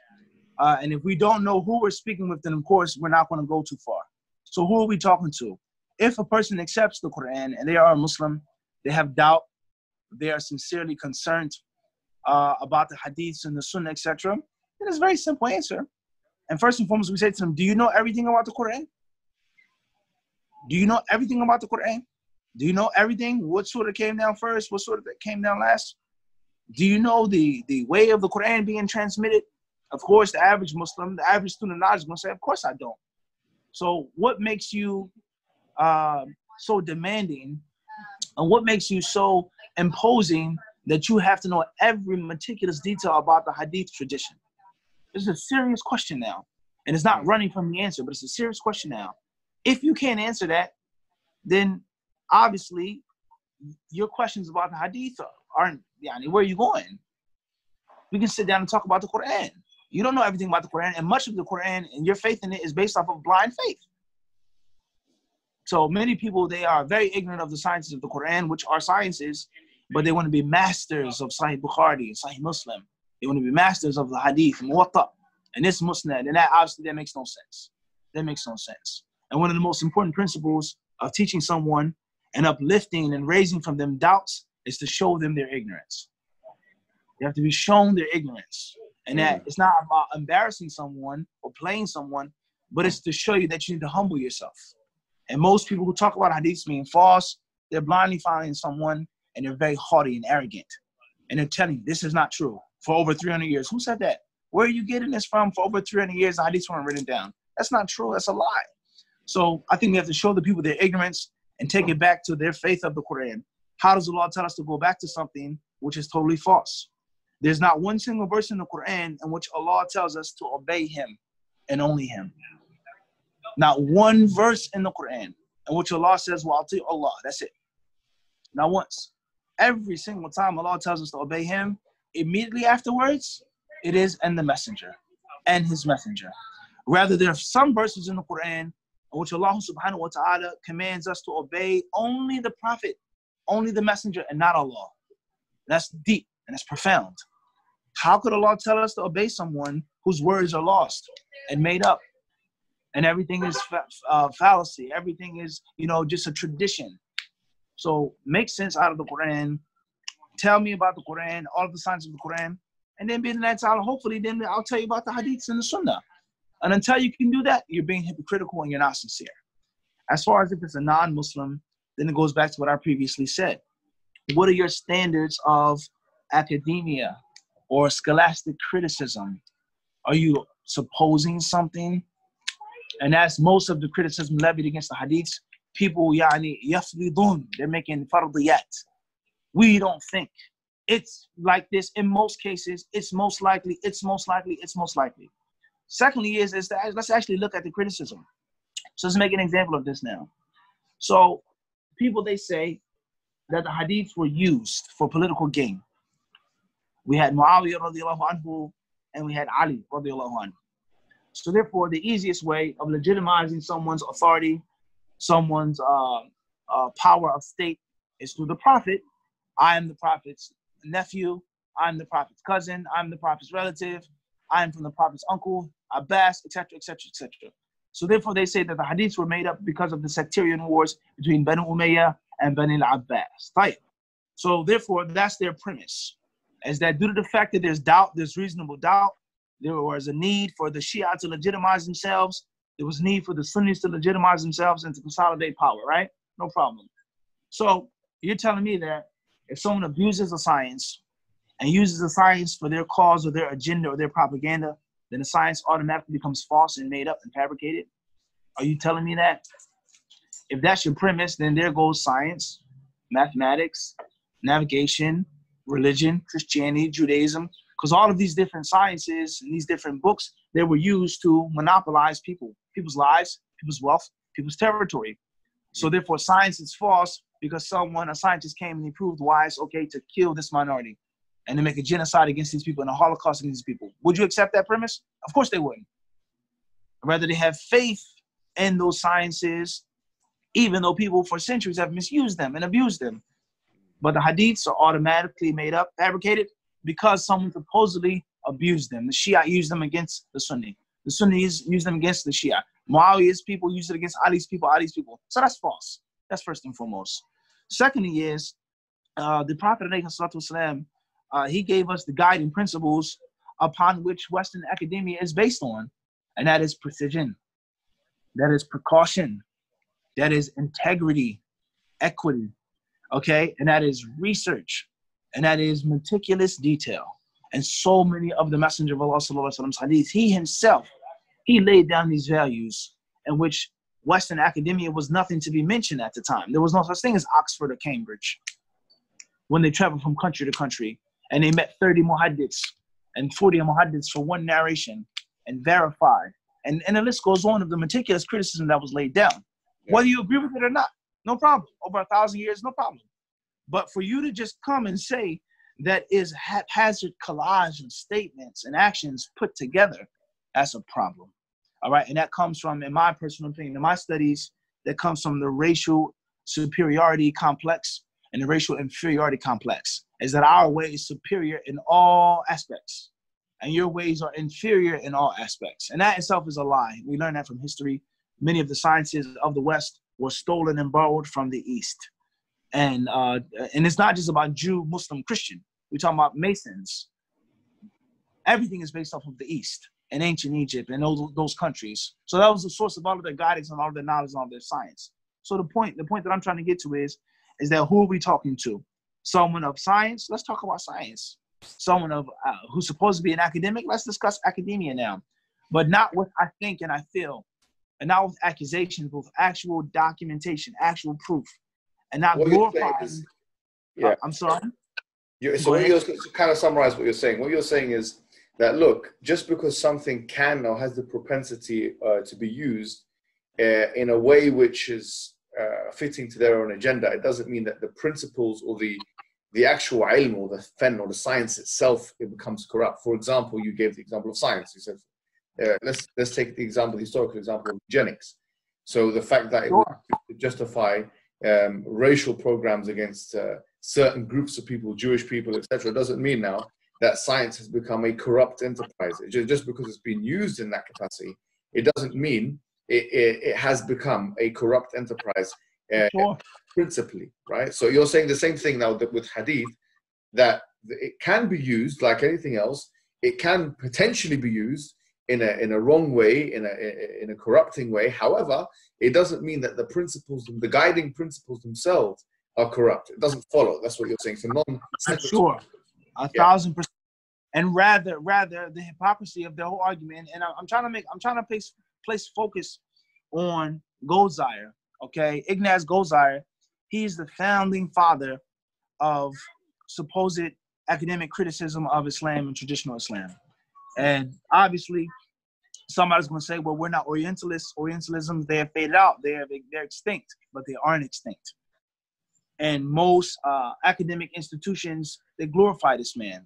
And if we don't know who we're speaking with, then of course, we're not going to go too far. So who are we talking to? If a person accepts the Quran and they are a Muslim, they have doubt, they are sincerely concerned about the hadiths and the sunnah, etc., then it's a very simple answer. And first and foremost, we say to them, do you know everything about the Quran? Do you know everything about the Quran? Do you know everything? What surah came down first? What surah came down last? Do you know the way of the Quran being transmitted? Of course, the average Muslim, the average student of knowledge is going to say, of course I don't. So what makes you so demanding and what makes you so imposing that you have to know every meticulous detail about the hadith tradition? This is a serious question now. And it's not running from the answer, but it's a serious question now. If you can't answer that, then obviously your questions about the hadith aren't, where are you going? We can sit down and talk about the Quran. You don't know everything about the Quran, and much of the Quran and your faith in it is based off of blind faith. So many people, they are very ignorant of the sciences of the Quran, which are sciences, but they want to be masters of Sahih Bukhari and Sahih Muslim. They want to be masters of the hadith, muwatta, and this musnad, and that obviously, that makes no sense. That makes no sense. And one of the most important principles of teaching someone and uplifting and raising from them doubts is to show them their ignorance. They have to be shown their ignorance. And that it's not about embarrassing someone or playing someone, but it's to show you that you need to humble yourself. And most people who talk about hadiths being false, they're blindly following someone and they're very haughty and arrogant. And they're telling you, this is not true for over 300 years. Who said that? Where are you getting this from? For over 300 years, the hadiths weren't written down. That's not true. That's a lie. So I think we have to show the people their ignorance and take it back to their faith of the Quran. How does Allah tell us to go back to something which is totally false? There's not one single verse in the Quran in which Allah tells us to obey Him and only Him. Not one verse in the Quran in which Allah says, well, I'll tell you Allah, that's it. Not once. Every single time Allah tells us to obey Him, immediately afterwards, it is and the messenger and His messenger. Rather, there are some verses in the Quran in which Allah subhanahu wa ta'ala commands us to obey only the Prophet, only the messenger, and not Allah. That's deep and that's profound. How could Allah tell us to obey someone whose words are lost and made up? And everything is fallacy. Everything is, you know, just a tradition. So make sense out of the Quran. Tell me about the Quran, all of the signs of the Quran. And then hopefully then I'll tell you about the hadiths and the sunnah. And until you can do that, you're being hypocritical and you're not sincere. As far as if it's a non-Muslim, then it goes back to what I previously said. What are your standards of academia or scholastic criticism? Are you supposing something? And that's most of the criticism levied against the hadiths. People, yafridun, they're making fardiyat. We don't think. It's like this in most cases. It's most likely. It's most likely. It's most likely. Secondly is that let's actually look at the criticism. So let's make an example of this now. So people, they say that the hadiths were used for political gain. We had Muawiyah radiallahu anhu and we had Ali radiallahu anhu. So therefore, the easiest way of legitimizing someone's authority, someone's power of state is through the prophet. I am the prophet's nephew. I'm the prophet's cousin. I'm the prophet's relative. I'm from the prophet's uncle, Abbas, etc., etc., etc. So therefore, they say that the hadiths were made up because of the sectarian wars between Banu Umayyah and Banu al-Abbas. Right. So therefore, that's their premise, is that due to the fact that there's doubt, there's reasonable doubt, there was a need for the Shia to legitimize themselves. There was a need for the Sunnis to legitimize themselves and to consolidate power, right? No problem. So you're telling me that if someone abuses the science and uses the science for their cause or their agenda or their propaganda, then the science automatically becomes false and made up and fabricated? Are you telling me that? If that's your premise, then there goes science, mathematics, navigation, religion, Christianity, Judaism, because all of these different sciences and these different books, they were used to monopolize people, people's lives, people's wealth, people's territory. So therefore, science is false because someone, a scientist, came and he proved why it's okay to kill this minority and to make a genocide against these people and a Holocaust against these people. Would you accept that premise? Of course they wouldn't. Rather, they have faith in those sciences, even though people for centuries have misused them and abused them. But the hadiths are automatically made up, fabricated, because someone supposedly abused them. The Shia used them against the Sunni. The Sunnis used them against the Shia. Muawiyah's people used it against Ali's people, Ali's people. So that's false. That's first and foremost. Secondly is, the Prophet ﷺ, he gave us the guiding principles upon which Western academia is based on, and that is precision. That is precaution. That is integrity, equity. Okay, and that is research, and that is meticulous detail. And so many of the Messenger of Allah ﷺ's hadith, he himself, he laid down these values in which Western academia was nothing to be mentioned at the time. There was no such thing as Oxford or Cambridge when they traveled from country to country, and they met 30 muhaddiths and 40 muhaddiths for one narration and verified. And the list goes on of the meticulous criticism that was laid down. Whether you agree with it or not, no problem. Over 1,000 years, no problem. But for you to just come and say that is haphazard collage and statements and actions put together, that's a problem. All right. And that comes from, in my personal opinion, in my studies, that comes from the racial superiority complex and the racial inferiority complex, is that our way is superior in all aspects and your ways are inferior in all aspects. And that itself is a lie. We learn that from history. Many of the sciences of the West were stolen and borrowed from the East. And it's not just about Jew, Muslim, Christian. We're talking about Masons. Everything is based off of the East and ancient Egypt and those countries. So that was the source of all of their guidance and all of their knowledge and all of their science. So the point that I'm trying to get to is that who are we talking to? Someone of science? Let's talk about science. Someone of who's supposed to be an academic? Let's discuss academia now. But not what I think and I feel. And not with accusations, but with actual documentation, actual proof. And not glorifying. Yeah. I'm sorry? So to kind of summarize what you're saying. What you're saying is that, look, just because something can or has the propensity to be used in a way which is fitting to their own agenda, it doesn't mean that the principles or the actual ilm or the fen or the science itself, it becomes corrupt. For example, you gave the example of science. You said, let's take the example, the historical example of eugenics. So the fact that it would justify racial programs against certain groups of people, Jewish people, etc., doesn't mean now that science has become a corrupt enterprise. Just because it's been used in that capacity, it doesn't mean it has become a corrupt enterprise principally, right? So you're saying the same thing now that with hadith, that it can be used like anything else. It can potentially be used in a wrong way, in a corrupting way. However, it doesn't mean that the principles, the guiding principles themselves are corrupt. It doesn't follow. That's what you're saying. So sure, 1,000%. And rather the hypocrisy of the whole argument. And I'm trying to place focus on Goldziher. Okay, Ignaz Goldziher. He's the founding father of supposed academic criticism of Islam and traditional Islam. And obviously, somebody's going to say, well, we're not Orientalists. Orientalism, they have faded out. They're extinct, but they aren't extinct. And most academic institutions, they glorify this man.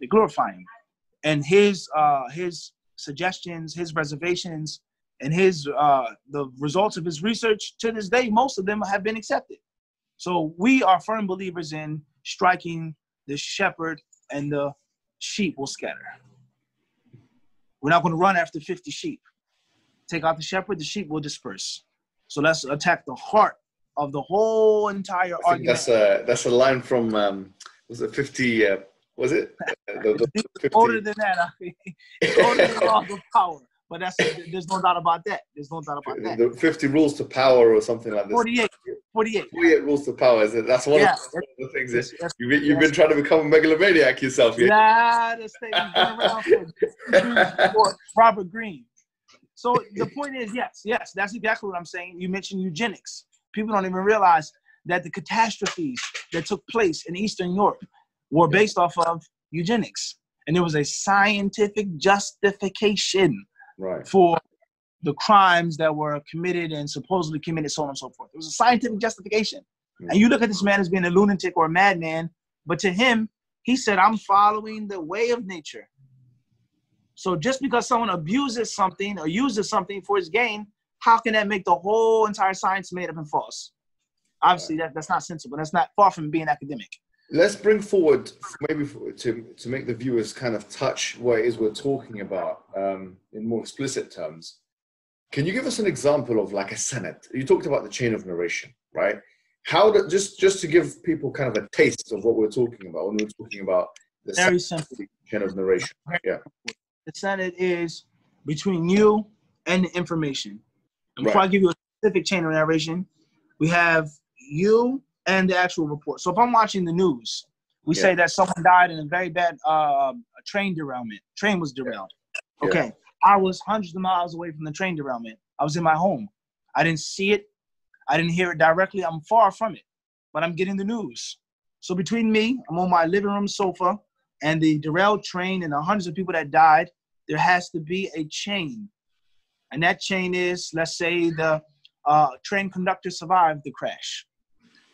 They glorify him. And his suggestions, his reservations, and his the results of his research, to this day, most of them have been accepted. So we are firm believers in striking the shepherd and the sheep will scatter. We're not going to run after 50 sheep. Take out the shepherd, the sheep will disperse. So let's attack the heart of the whole entire argument. That's a line from, was it 50, was it? It's older than that. I mean, it's older than all the power. But that's, there's no doubt about that. There's no doubt about that. The 50 rules to power or something like this. 48 rules to power. That's one, yeah, of the things that you've been trying to become a megalomaniac yourself. Yeah? Nah, this thing has been around for Robert Greene. So the point is, yes, that's exactly what I'm saying. You mentioned eugenics. People don't even realize that the catastrophes that took place in Eastern Europe were based off of eugenics. And there was a scientific justification. Right. For the crimes that were committed and supposedly committed, so on and so forth. It was a scientific justification. Mm-hmm. And you look at this man as being a lunatic or a madman, but to him, he said, I'm following the way of nature. So just because someone abuses something or uses something for his gain, how can that make the whole entire science made up and false? Obviously, that's not sensible. That's not far from being academic. Let's bring forward, maybe to make the viewers kind of touch what it is we're talking about in more explicit terms. Can you give us an example of like a sanad? You talked about the chain of narration, right? How do, just to give people kind of a taste of what we're talking about when we're talking about the very simple chain of narration. Yeah. The sanad is between you and the information. And before I give you a specific chain of narration, we have you and the actual report. So if I'm watching the news, we say that someone died in a very bad train derailment. Train was derailed. Yeah. Okay. I was hundreds of miles away from the train derailment. I was in my home. I didn't see it. I didn't hear it directly. I'm far from it, but I'm getting the news. So between me, I'm on my living room sofa, and the derailed train and the hundreds of people that died, there has to be a chain. And that chain is, let's say the train conductor survived the crash,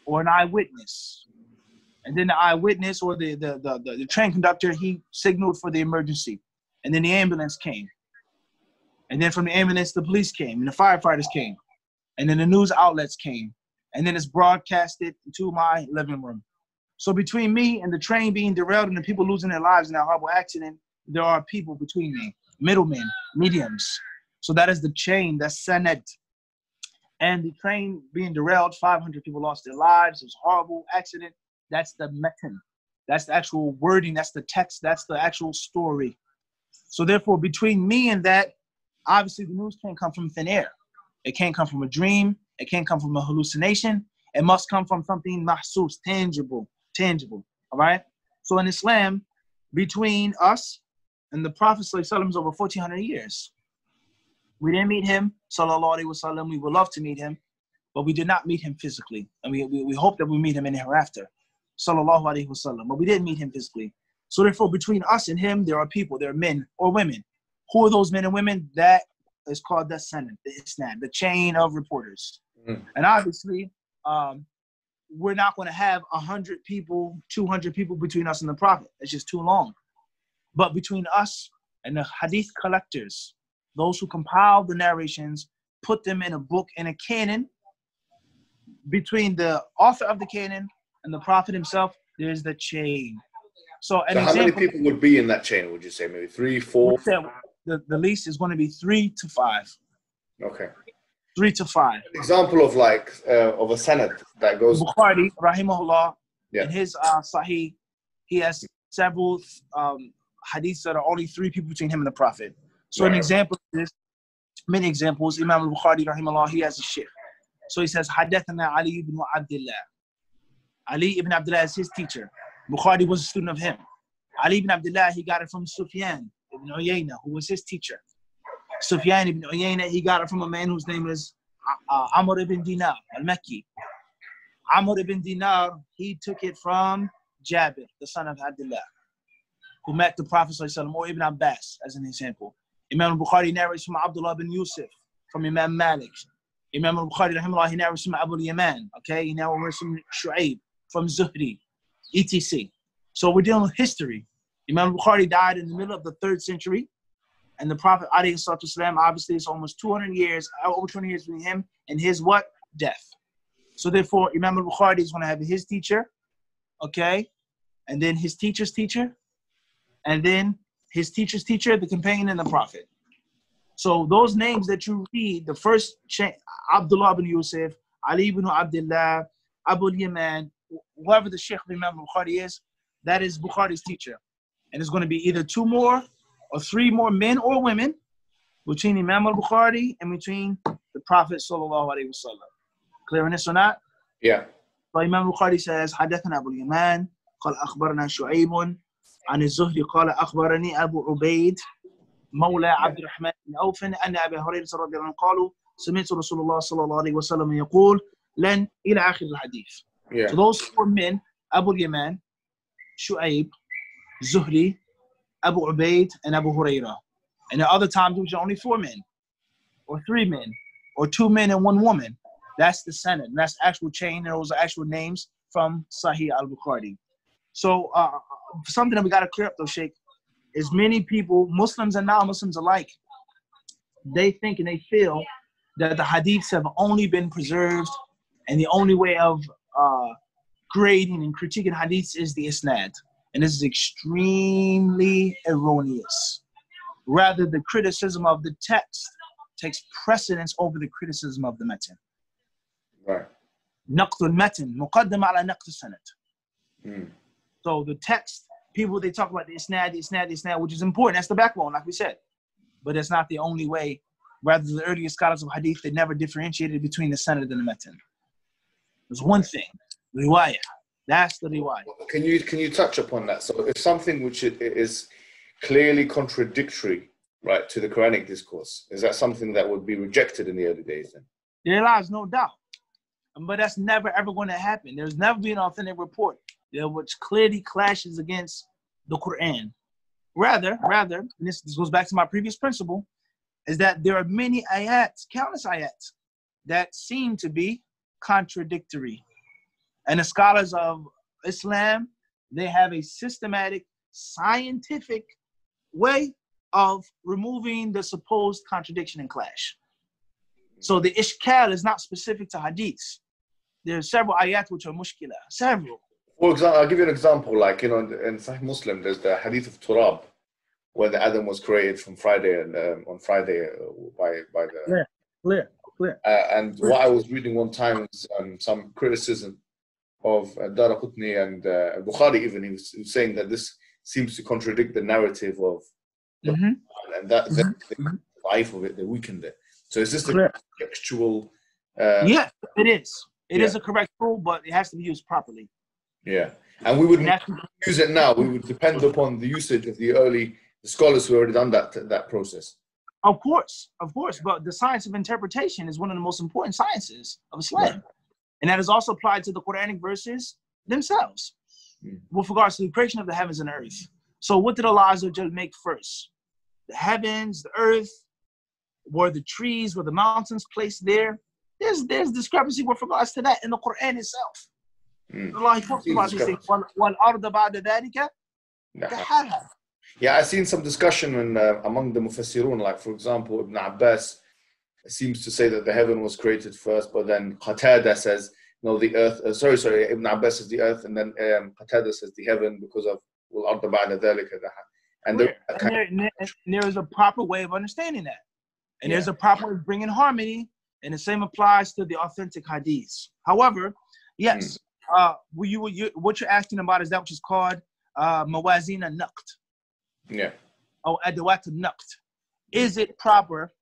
or an eyewitness. And then the eyewitness or the train conductor, he signaled for the emergency. And then the ambulance came. And then from the ambulance, the police came, and the firefighters came. And then the news outlets came. And then it's broadcasted to my living room. So between me and the train being derailed and the people losing their lives in that horrible accident, there are people between me, middlemen, mediums. So that is the chain, that's sanad. And the train being derailed, 500 people lost their lives. It was a horrible accident. That's the metin. That's the actual wording. That's the text. That's the actual story. So therefore, between me and that, obviously the news can't come from thin air. It can't come from a dream. It can't come from a hallucination. It must come from something mahsus, tangible, all right? So in Islam, between us and the Prophet ﷺ is over 1,400 years. We didn't meet him, sallallahu alaihi wasallam. We would love to meet him, but we did not meet him physically. And we hope that we meet him in the hereafter, sallallahu alaihi wasallam. But we didn't meet him physically. So therefore, between us and him, there are people, there are men or women. Who are those men and women? That is called the sanad, the isnad, the chain of reporters. Mm-hmm. And obviously, we're not going to have 100 people, 200 people between us and the Prophet. It's just too long. But between us and the hadith collectors, those who compiled the narrations, put them in a book, in a canon. Between the author of the canon and the Prophet himself, there's the chain. So, how many people would be in that chain, would you say? Maybe 3, 4? The least is going to be 3 to 5. Okay. 3 to 5. An example of like, of a sanad that goes... Bukhari, rahimahullah, in his Sahih, he has several hadiths that are only 3 people between him and the Prophet. So an example is, many examples, Imam al-Bukhari, rahimahullah, he has a sheikh. So he says, Hadathana Ali ibn Abdullah. Ali ibn Abdullah is his teacher. Bukhari was a student of him. Ali ibn Abdullah, he got it from Sufyan ibn Uyayna, who was his teacher. Sufyan ibn Uyayna, he got it from a man whose name is Amr ibn Dinar, al-Makki. Amr ibn Dinar, he took it from Jabir, the son of Abdullah, who met the Prophet ﷺ, or Ibn Abbas, as an example. Imam al-Bukhari narrates from Abdullah bin Yusuf, from Imam Malik. Imam al-Bukhari, rahimahullah, he narrates from Abu al-Yaman, okay? He narrates from Shu'aib, from Zuhri, etc. So we're dealing with history. Imam al-Bukhari died in the middle of the 3rd century. And the Prophet, ﷺ, obviously it's almost 200 years, over 20 years between him and his what? Death. So therefore, Imam al-Bukhari is going to have his teacher, okay? And then his teacher's teacher, and then his teacher's teacher, the companion and the Prophet. So those names that you read, the first chain, Abdullah bin Yusuf, Ali ibn Abdullah, Abu al-Yaman, whoever the Sheikh of Imam Bukhari is, that is Bukhari's teacher. And it's going to be either two more or three more men or women between Imam al-Bukhari and between the Prophet sallallahu alaihi wasallam. Clear on this or not? Yeah. So Imam Bukhari says, Hadathana Abu al-Yaman, قال أخبرنا شعيب عن الزهري قال أخبرني أبو عبيد مولى عبد الرحمن بن عوف أن أبا هريرة رضي الله عنه قالوا سمعت رسول الله صلى الله عليه وسلم يقول لن إلى آخر الحديث. Yeah. So those four men, Abu al-Yaman, Shu'aib, Zuhri, Abu Ubaid, and Abu Hurairah. And the other times, which are only four men, or three men, or two men and one woman. That's the Senate. And that's the actual chain. And those are actual names from Sahih al-Bukhari. So something that we got to clear up, though, Sheikh, is many people, Muslims and non-Muslims alike, they think and they feel that the hadiths have only been preserved and the only way of grading and critiquing hadiths is the isnad. And this is extremely erroneous. Rather, the criticism of the text takes precedence over the criticism of the matin. Right. نقد المتن مقدم على نقد السند. So the text, people, they talk about the isnad, isnad, isnad, which is important. That's the backbone, like we said. But it's not the only way. Rather, the earliest scholars of hadith, they never differentiated between the sanad and the metin. There's one thing, riwayah. That's the riwayah. Can you touch upon that? So if something which is clearly contradictory, right, to the Quranic discourse, is that something that would be rejected in the early days then? There lies no doubt. But that's never ever going to happen. There's never been an authentic report which clearly clashes against the Quran. Rather, and this goes back to my previous principle, is that there are many ayats, countless ayats, that seem to be contradictory. And the scholars of Islam, they have a systematic, scientific way of removing the supposed contradiction and clash. So the ishkal is not specific to hadiths. There are several ayat which are mushkila, several. For example, I'll give you an example. Like, you know, in Sahih Muslim, there's the hadith of Turab, when Adam was created from Friday and on Friday by the... Clear. And what I was reading one time was some criticism of Daraqutni and Bukhari even. He was saying that this seems to contradict the narrative of... Mm-hmm. And that the life of it, they weakened it. So is this the contextual... yeah, it is. It is a correct rule, but it has to be used properly. Yeah. And we wouldn't use it now. We would depend upon the usage of the early scholars who already done that process. Of course. But the science of interpretation is one of the most important sciences of Islam. Right. And that is also applied to the Quranic verses themselves with regards to the creation of the heavens and earth. So what did Allah Azza wa Jal make first? The heavens, the earth, were the trees, were the mountains placed there? There's discrepancy with regards to that in the Quran itself. Allah talks about these things. Yeah, I've seen some discussion among the Mufassirun, like for example, Ibn Abbas seems to say that the heaven was created first, but then Qatada says, no, the earth, sorry, Ibn Abbas says the earth, and then Qatada says the heaven because of and there is a proper way of understanding that. And there's a proper way of bringing harmony, and the same applies to the authentic hadiths. However, yes, what you're asking about is that which is called mawazin al-naqt. Yeah. Or adawat al-naqt. Is it proper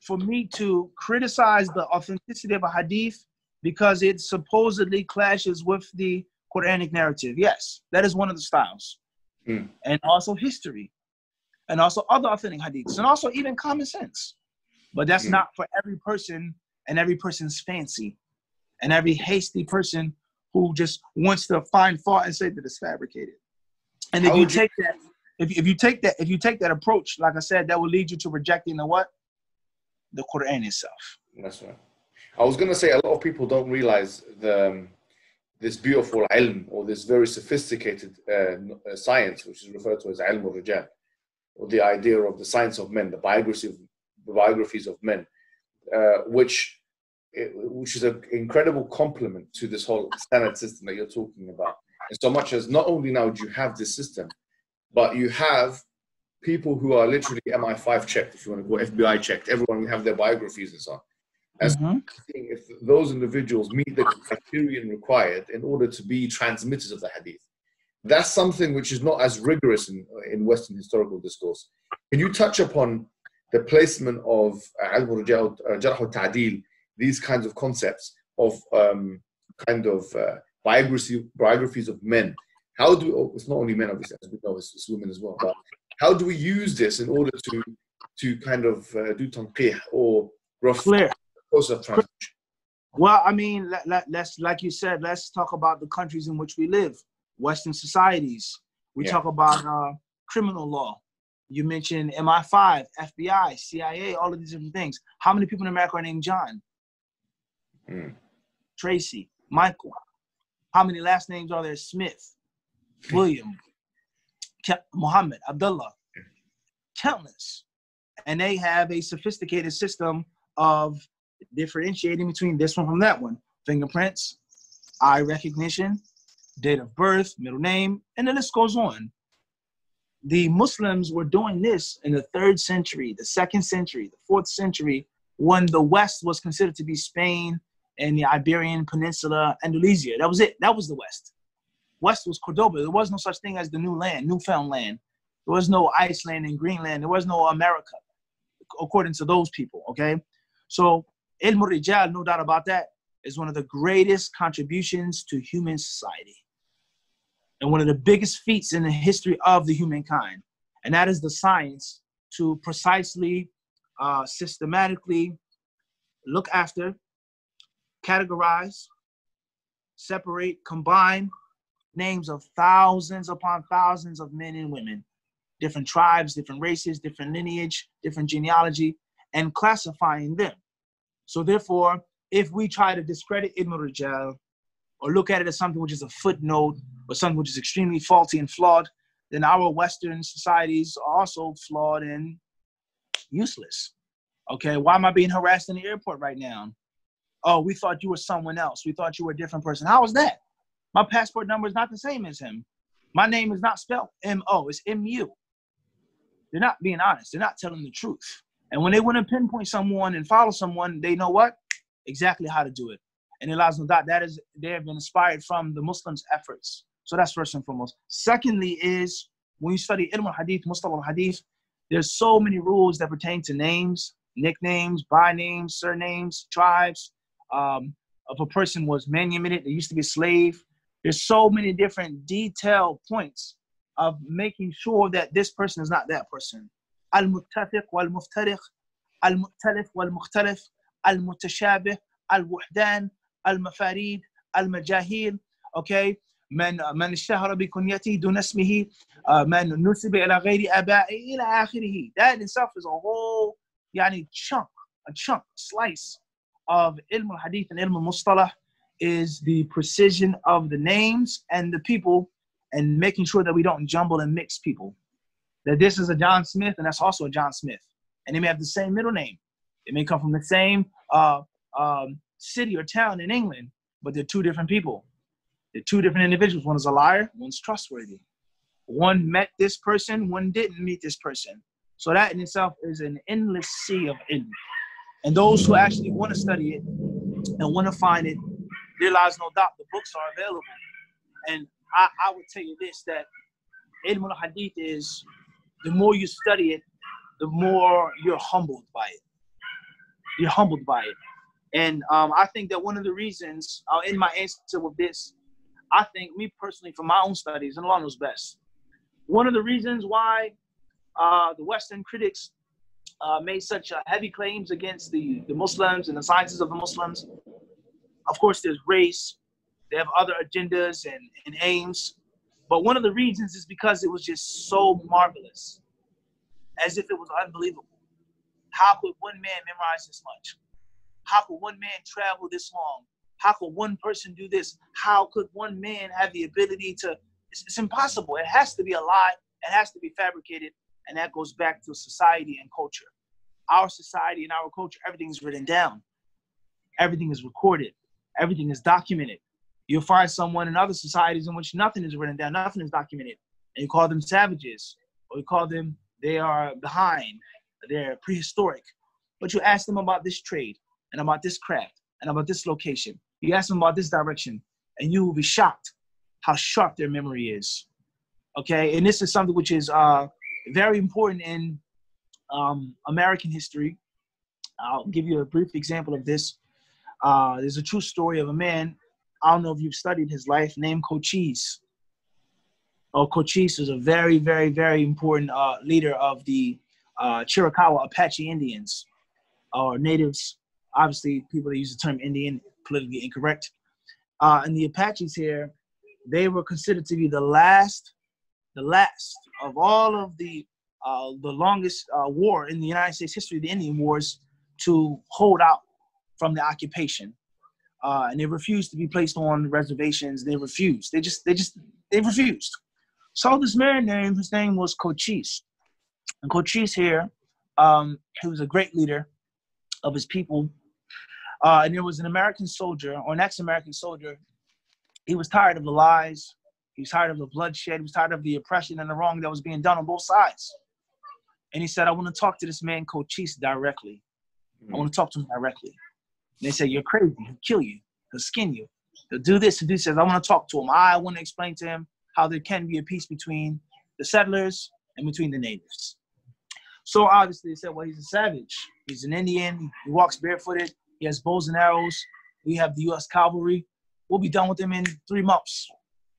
for me to criticize the authenticity of a hadith because it supposedly clashes with the Quranic narrative? Yes, that is one of the styles. And also history. And also other authentic hadiths. And also even common sense. But that's not for every person and every person's fancy and every hasty person who just wants to find fault and say that it's fabricated. And if you take that approach, like I said, that will lead you to rejecting the what? The Quran itself. That's right. I was going to say a lot of people don't realize this beautiful ilm or this very sophisticated science, which is referred to as ilm al-rijal. or the idea of the science of men, the biographies of men, which is an incredible complement to this whole standard system that you're talking about. And so much as not only now do you have this system, but you have people who are literally MI5 checked, if you want to go FBI checked, everyone will have their biographies and so on. And so if those individuals meet the criterion required in order to be transmitters of the hadith, that's something which is not as rigorous in Western historical discourse. Can you touch upon the placement of Jarh al-Ta'dil, these kinds of concepts of biographies of men? How do we, it's not only men, obviously, as we know, it's women as well, but how do we use this in order to kind of do tanqih or rough process of translation? Well, I mean, let's, like you said, let's talk about the countries in which we live, Western societies. We talk about criminal law. You mentioned MI5, FBI, CIA, all of these different things. How many people in America are named John? Tracy, Michael. How many last names are there? Smith, William, Muhammad, Abdullah. Countless. And they have a sophisticated system of differentiating between this one from that one. Fingerprints, eye recognition, date of birth, middle name, and the list goes on. The Muslims were doing this in the 3rd century, the 2nd century, the 4th century, when the West was considered to be Spain and the Iberian Peninsula, Andalusia. That was it. That was the West. West was Cordoba. There was no such thing as the new land, Newfoundland. There was no Iceland and Greenland. There was no America, according to those people, okay? So Ilm Rijal, no doubt about that, is one of the greatest contributions to human society, and one of the biggest feats in the history of the humankind. And that is the science to precisely, systematically look after, categorize, separate, combine names of thousands upon thousands of men and women, different tribes, different races, different lineage, different genealogy, and classifying them. So therefore, if we try to discredit Ibn Rijal or look at it as something which is a footnote or something which is extremely faulty and flawed, then our Western societies are also flawed and useless. Okay, why am I being harassed in the airport right now? Oh, we thought you were someone else. We thought you were a different person. How is that? My passport number is not the same as him. My name is not spelled M-O, it's M-U. They're not being honest. They're not telling the truth. And when they want to pinpoint someone and follow someone, they know what? Exactly how to do it. And it allows no doubt that is, they have been inspired from the Muslims' efforts. So that's first and foremost. Secondly is, when you study ilm al-hadith, mustalah al-hadith, there's so many rules that pertain to names, nicknames, by names, surnames, tribes. If a person was manumitted, they used to be a slave. There's so many different detailed points of making sure that this person is not that person. Al-muttafiq wal-muftariq, al-mu'talif wal-mukhtalif, al-mutashabih, al-wuhdan, al-mafarid, al-majahil, okay? من اشتهر بكنيته دون اسمه من نسب إلى غير آبائه إلى آخره. That itself is a whole chunk, slice of ilm al-hadith and ilm al-mustalah, is the precision of the names and the people and making sure that we don't jumble and mix people. That this is a John Smith and that's also a John Smith. And they may have the same middle name. They may come from the same city or town in England, but they're two different people. They're two different individuals. One is a liar, one's trustworthy. One met this person, one didn't meet this person. So that in itself is an endless sea of ilm. And those who actually want to study it and want to find it, realize no doubt the books are available. And I would tell you this, that ilm al-hadith is, the more you study it, the more you're humbled by it. You're humbled by it. And I think that one of the reasons, I'll end my answer with this, I think me personally, from my own studies, and Allah knows best, one of the reasons why the Western critics made such heavy claims against the Muslims and the sciences of the Muslims, of course there's race, they have other agendas and aims, but one of the reasons is because it was just so marvelous, as if it was unbelievable. How could one man memorize this much? How could one man travel this long? How could one person do this? How could one man have the ability to, it's impossible. It has to be a lie. It has to be fabricated. And that goes back to society and culture. Our society and our culture, everything's written down. Everything is recorded. Everything is documented. You'll find someone in other societies in which nothing is written down, nothing is documented. And you call them savages, or you call them, they are behind, they're prehistoric. But you ask them about this trade, and about this craft, and about this location. You ask them about this direction, and you will be shocked how sharp their memory is. Okay, and this is something which is very important in American history. I'll give you a brief example of this. There's a true story of a man, I don't know if you've studied his life, named Cochise. Cochise was a very, very, very important leader of the Chiricahua Apache Indians, or natives. Obviously, people that use the term Indian, politically incorrect. And the Apaches here, they were considered to be the last of all of the longest war in the United States history, the Indian Wars, to hold out from the occupation. And they refused to be placed on reservations. They refused. They refused. So this man named, his name was Cochise. And Cochise here, he was a great leader of his people. And there was an American soldier, or an ex-American soldier. He was tired of the lies. He was tired of the bloodshed. He was tired of the oppression and the wrong that was being done on both sides. And he said, I want to talk to this man, Cochise, directly. I want to talk to him directly. And they said, you're crazy. He'll kill you. He'll skin you. He'll do this. He says, I want to talk to him. I want to explain to him how there can be a peace between the settlers and between the natives. So obviously they said, well, he's a savage. He's an Indian. He walks barefooted. He has bows and arrows. We have the U.S. cavalry. We'll be done with them in 3 months.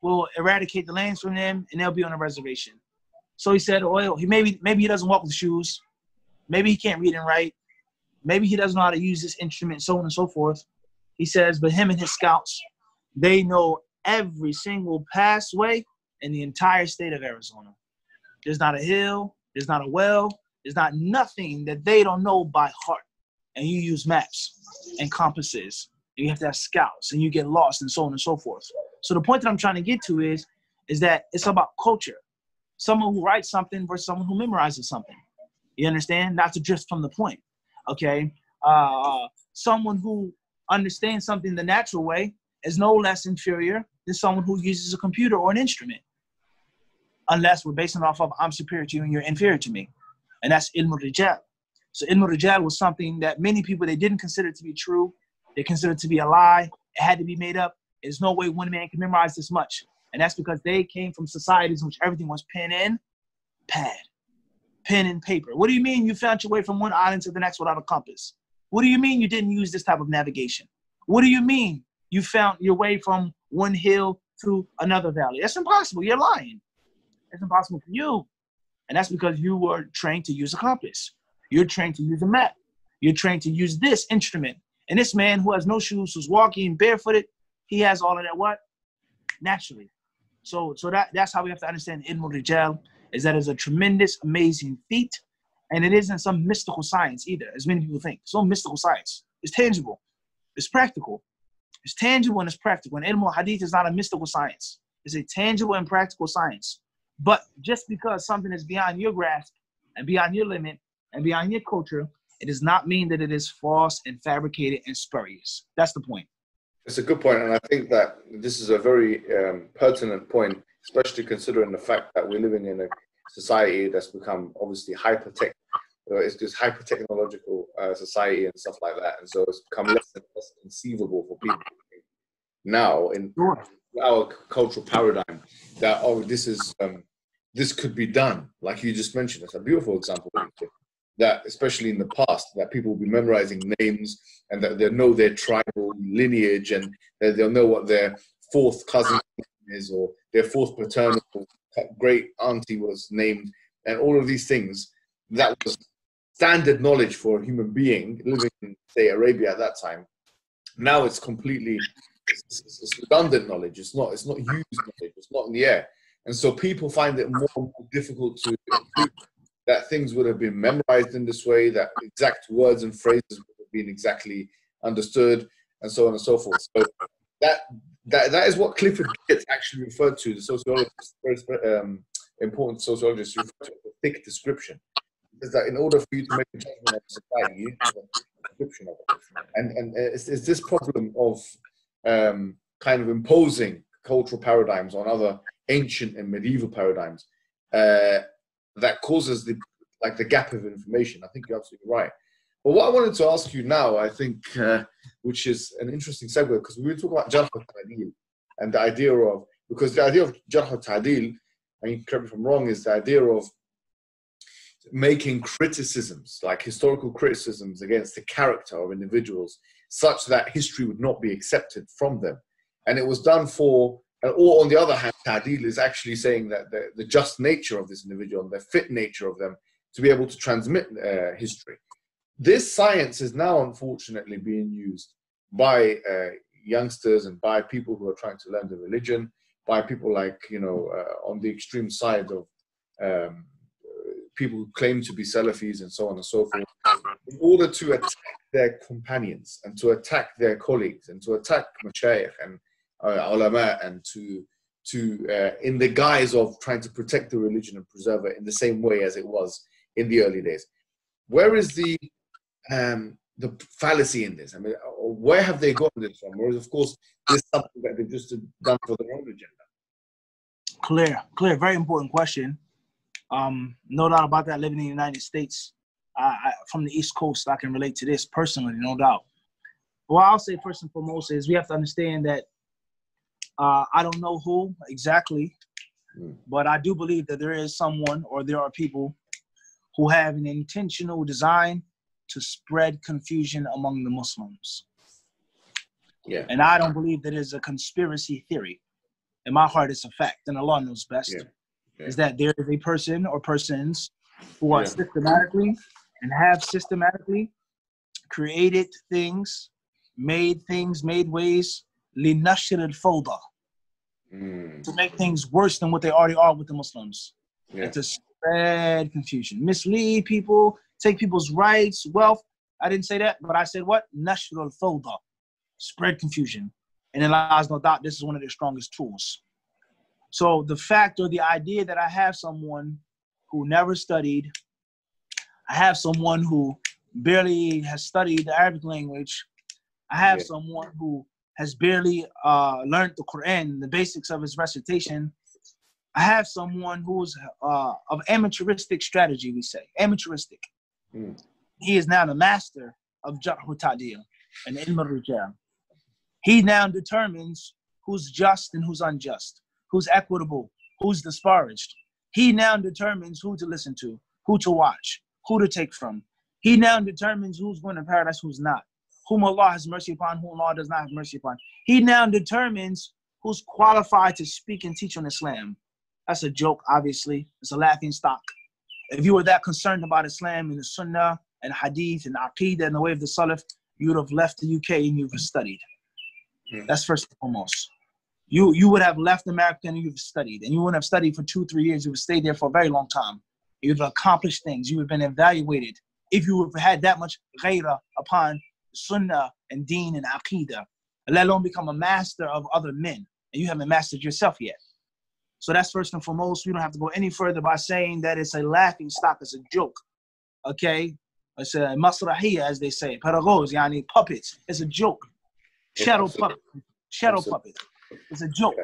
We'll eradicate the lands from them, and they'll be on a reservation. So he said, well, he maybe he doesn't walk with shoes. Maybe he can't read and write. Maybe he doesn't know how to use this instrument, so on and so forth. He says, but him and his scouts, they know every single pathway in the entire state of Arizona. There's not a hill. There's not a well. There's not nothing that they don't know by heart. And you use maps and compasses. And you have to have scouts, and you get lost, and so on and so forth. So the point that I'm trying to get to is that it's about culture. Someone who writes something versus someone who memorizes something. You understand? Not to drift from the point. Okay, someone who understands something the natural way is no less inferior than someone who uses a computer or an instrument. Unless we're basing it off of I'm superior to you and you're inferior to me. And that's ilm rijal. So ilm rijal was something that many people, they didn't consider to be true. They considered it to be a lie. It had to be made up. There's no way one man can memorize this much. And that's because they came from societies in which everything was pen and pad. Pen and paper. What do you mean you found your way from one island to the next without a compass? What do you mean you didn't use this type of navigation? What do you mean you found your way from one hill to another valley? That's impossible. You're lying. It's impossible for you. And that's because you were trained to use a compass. You're trained to use a map. You're trained to use this instrument. And this man who has no shoes, who's walking barefooted, he has all of that what? Naturally. So that's how we have to understand ilm rijal. Is that it's a tremendous, amazing feat, and it isn't some mystical science either, as many people think. It's no mystical science. It's tangible. It's practical. It's tangible and it's practical. And ilm al-hadith is not a mystical science. It's a tangible and practical science. But just because something is beyond your grasp and beyond your limit and beyond your culture, it does not mean that it is false and fabricated and spurious. That's the point. It's a good point, and I think that this is a very pertinent point, especially considering the fact that we're living in a society that's become obviously hyper-tech. It's this hyper-technological society and stuff like that, and so it's become less and less conceivable for people now in our cultural paradigm that oh, this is this could be done, like you just mentioned. It's a beautiful example that, especially in the past, that people will be memorizing names and that they know their tribal lineage and that they'll know what their fourth cousin is or their fourth paternal great auntie was named, and all of these things that was standard knowledge for a human being living in, say, Arabia at that time. Now it's completely it's redundant knowledge. It's not used knowledge. It's not in the air, and so people find it more and more difficult to improve. That things would have been memorized in this way, that exact words and phrases would have been exactly understood, and so on and so forth. So that is what Clifford Geertz actually referred to, the sociologist, important sociologists refer to as a thick description. Is that in order for you to make a judgment of society, you need to have a description of it. And it's this problem of kind of imposing cultural paradigms on other ancient and medieval paradigms that causes the gap of information. I think you're absolutely right. But what I wanted to ask you now, I think, which is an interesting segue, because we were talking about Jarh al-Ta'dil and the idea of, because the idea of Jarh al-Ta'dil, and you can correct me if I'm wrong, is the idea of making criticisms, like historical criticisms against the character of individuals, such that history would not be accepted from them. And it was done for, or on the other hand, Ta'dil is actually saying that the just nature of this individual and the fit nature of them to be able to transmit history. This science is now unfortunately being used by youngsters and by people who are trying to learn the religion, by people like, you know, on the extreme side of people who claim to be Salafis and so on and so forth, in order to attack their companions and to attack their colleagues and to attack mashayikh and ulama, and to in the guise of trying to protect the religion and preserve it in the same way as it was in the early days. Where is the fallacy in this? I mean, where have they gotten this from? Or is, of course, this something that they've just done for their own agenda? Clear, very important question. No doubt about that, living in the United States, from the East Coast, I can relate to this personally, no doubt. Well, I'll say first and foremost is we have to understand that I don't know who exactly, but I do believe that there is someone, or there are people who have an intentional design to spread confusion among the Muslims. Yeah. And I don't believe that it's a conspiracy theory. In my heart, it's a fact, and Allah knows best. Yeah. Is that there is a person or persons who are systematically and have systematically created things, made ways, لِنَشْرِ الْفَوْضَى, to make things worse than what they already are with the Muslims. Yeah. And to spread confusion, mislead people, take people's rights, wealth. I didn't say that, but I said what? نَشْرِ الْفَوْضَى, spread confusion. And in lies, no doubt, this is one of their strongest tools. So the fact or the idea that I have someone who never studied, I have someone who barely has studied the Arabic language, I have someone who has barely learned the Quran, the basics of its recitation, I have someone who's of amateuristic strategy, we say, amateuristic. He is now the master of Jarh al-Ta'dil and Ilm al-Rijal. He now determines who's just and who's unjust, who's equitable, who's disparaged. He now determines who to listen to, who to watch, who to take from. He now determines who's going to paradise, who's not, whom Allah has mercy upon, whom Allah does not have mercy upon. He now determines who's qualified to speak and teach on Islam. That's a joke, obviously. It's a laughing stock. If you were that concerned about Islam and the Sunnah and Hadith and Aqidah and the way of the Salaf, you would have left the UK and you would have studied. That's first and foremost. You would have left America and you've studied. And you wouldn't have studied for 2-3 years. You would have stayed there for a very long time. You've accomplished things. You would have been evaluated. If you would have had that much ghairah upon Sunnah and Deen and Aqidah, let alone become a master of other men. And you haven't mastered yourself yet. So that's first and foremost. We don't have to go any further by saying that it's a laughing stock. It's a joke. Okay? It's a masrahiyah, as they say. Paragoz, yani puppets. It's a joke. Shadow puppet. Shadow puppet. It's a joke.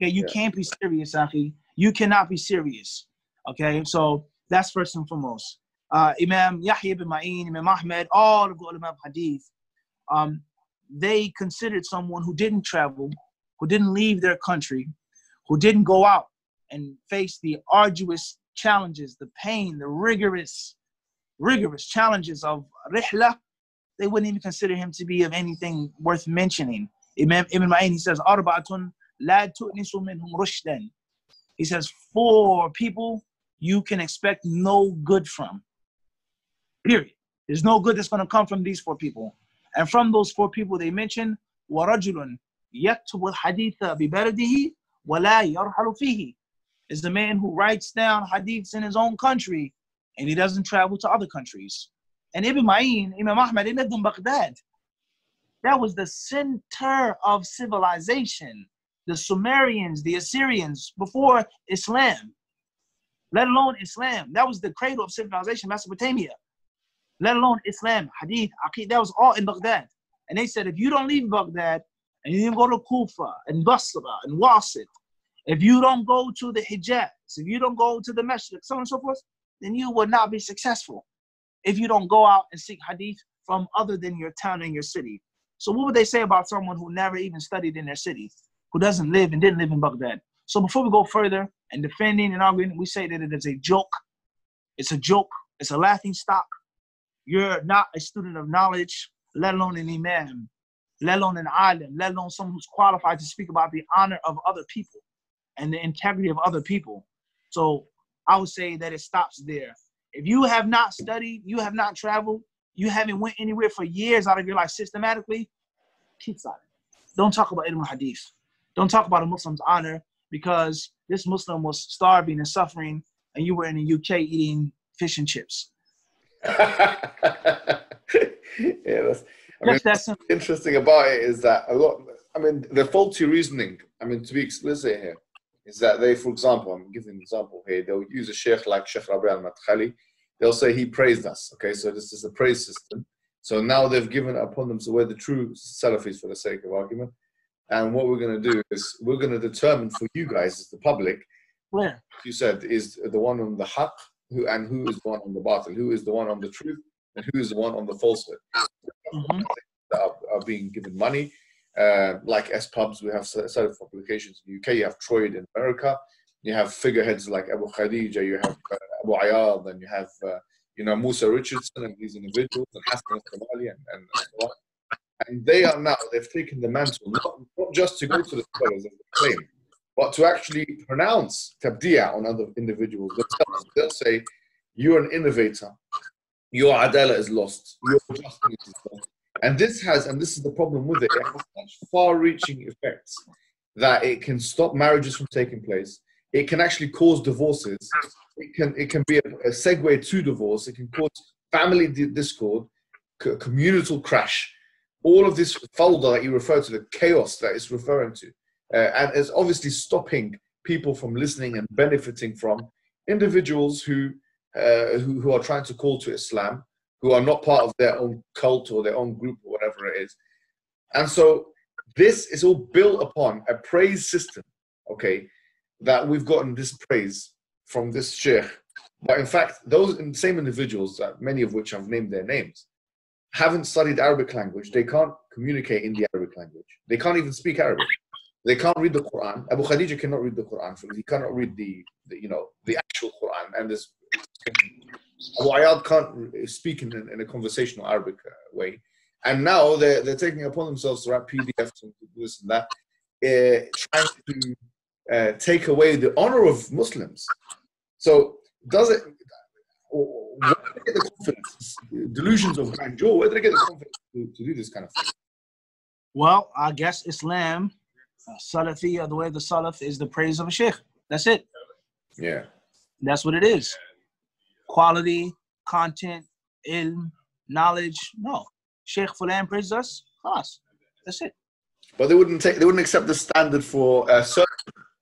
Okay, you can't be serious, Akhi. You cannot be serious. Okay, so that's first and foremost. Imam Yahya ibn Ma'in, Imam Ahmad, all of the ulama of hadith, they considered someone who didn't travel, who didn't leave their country, who didn't go out and face the arduous challenges, the pain, the rigorous challenges of rihla, they wouldn't even consider him to be of anything worth mentioning. Imam Ibn Ma'in, he says, Arba'atun la tu'nisu minhum rushdan. He says, 4 people you can expect no good from. Period. There's no good that's going to come from these 4 people. And from those 4 people they mention, وَرَجُلٌ يَكْتُبُ الْحَدِيثَ بِبَلَدِهِ وَلَا يَرْحَلُ فِيهِ, is the man who writes down hadiths in his own country and he doesn't travel to other countries. And Ibn Ma'in, Imam Ahmad, they lived in Baghdad. That was the center of civilization. The Sumerians, the Assyrians, before Islam. let alone Islam. That was the cradle of civilization, Mesopotamia, let alone Islam, Hadith, Aqid, that was all in Baghdad. And they said, if you don't leave Baghdad, and you didn't go to Kufa, and Basra, and Wasit, if you don't go to the Hijaz, if you don't go to the Mashriq, so on and so forth, then you will not be successful if you don't go out and seek Hadith from other than your town and your city. So what would they say about someone who never even studied in their city, who doesn't live and didn't live in Baghdad? So before we go further and defending and arguing, we say that it is a joke. It's a joke. It's a laughing stock. You're not a student of knowledge, let alone an imam, let alone an alim, let alone someone who's qualified to speak about the honor of other people and the integrity of other people. So I would say that it stops there. If you have not studied, you have not traveled, you haven't went anywhere for years out of your life systematically, keep silent. Don't talk about ilm al-hadith. Don't talk about a Muslim's honor, because this Muslim was starving and suffering and you were in the UK eating fish and chips. Interesting about it is that a lot, the faulty reasoning, to be explicit here, is that they, for example, I'm giving an example here, they'll use a sheikh like Sheikh Rabi Al-Madkhali, they'll say he praised us, okay, so this is a praise system. So now they've given upon them, so we're the true Salafis for the sake of argument, and what we're going to do is we're going to determine for you guys as the public, where you said is the one on the haqq, and who is the one on the batil, who is the one on the truth, and who is the one on the falsehood. Mm-hmm. Are being given money, like S-pubs, we have certain publications in the UK, you have Troyd in America, you have figureheads like Abu Khadija, you have Abu Ayyad, and you have, Musa Richardson and these individuals, and Hassan al-Kamali, and so on. And they are now, they've taken the mantle, not just to go to the scholars and claim, but to actually pronounce tabdiya on other individuals themselves. They'll say, you're an innovator, your adala is lost, your justice is lost. And this has, and this is the problem with it, it has such far-reaching effects that it can stop marriages from taking place. It can actually cause divorces. It can be a segue to divorce. It can cause family discord, communal crash. All of this folder that you refer to, the chaos that it's referring to, and it's obviously stopping people from listening and benefiting from individuals who are trying to call to Islam, who are not part of their own cult or their own group or whatever it is. And so this is all built upon a praise system, okay, that we've gotten this praise from this sheikh. But in fact, those same individuals, many of which I've named their names, haven't studied Arabic language. They can't communicate in the Arabic language. They can't even speak Arabic. They can't read the Quran. Abu Khadija cannot read the Quran. He cannot read the actual Quran. And this Abu Ayyad can't speak in a conversational Arabic way. And now they're taking upon themselves to write PDFs and this and that, trying to take away the honor of Muslims. So does it, where do they get the confidence, delusions of grandeur, where do they get the confidence to do this kind of thing? Well, I guess Islam, Salafi, or the way the Salaf is the praise of a sheikh. That's it. Yeah. That's what it is. Quality, content, ilm, knowledge. No. Sheikh Fulan praises us. Us. That's it. But they wouldn't take. They wouldn't accept the standard for surgery.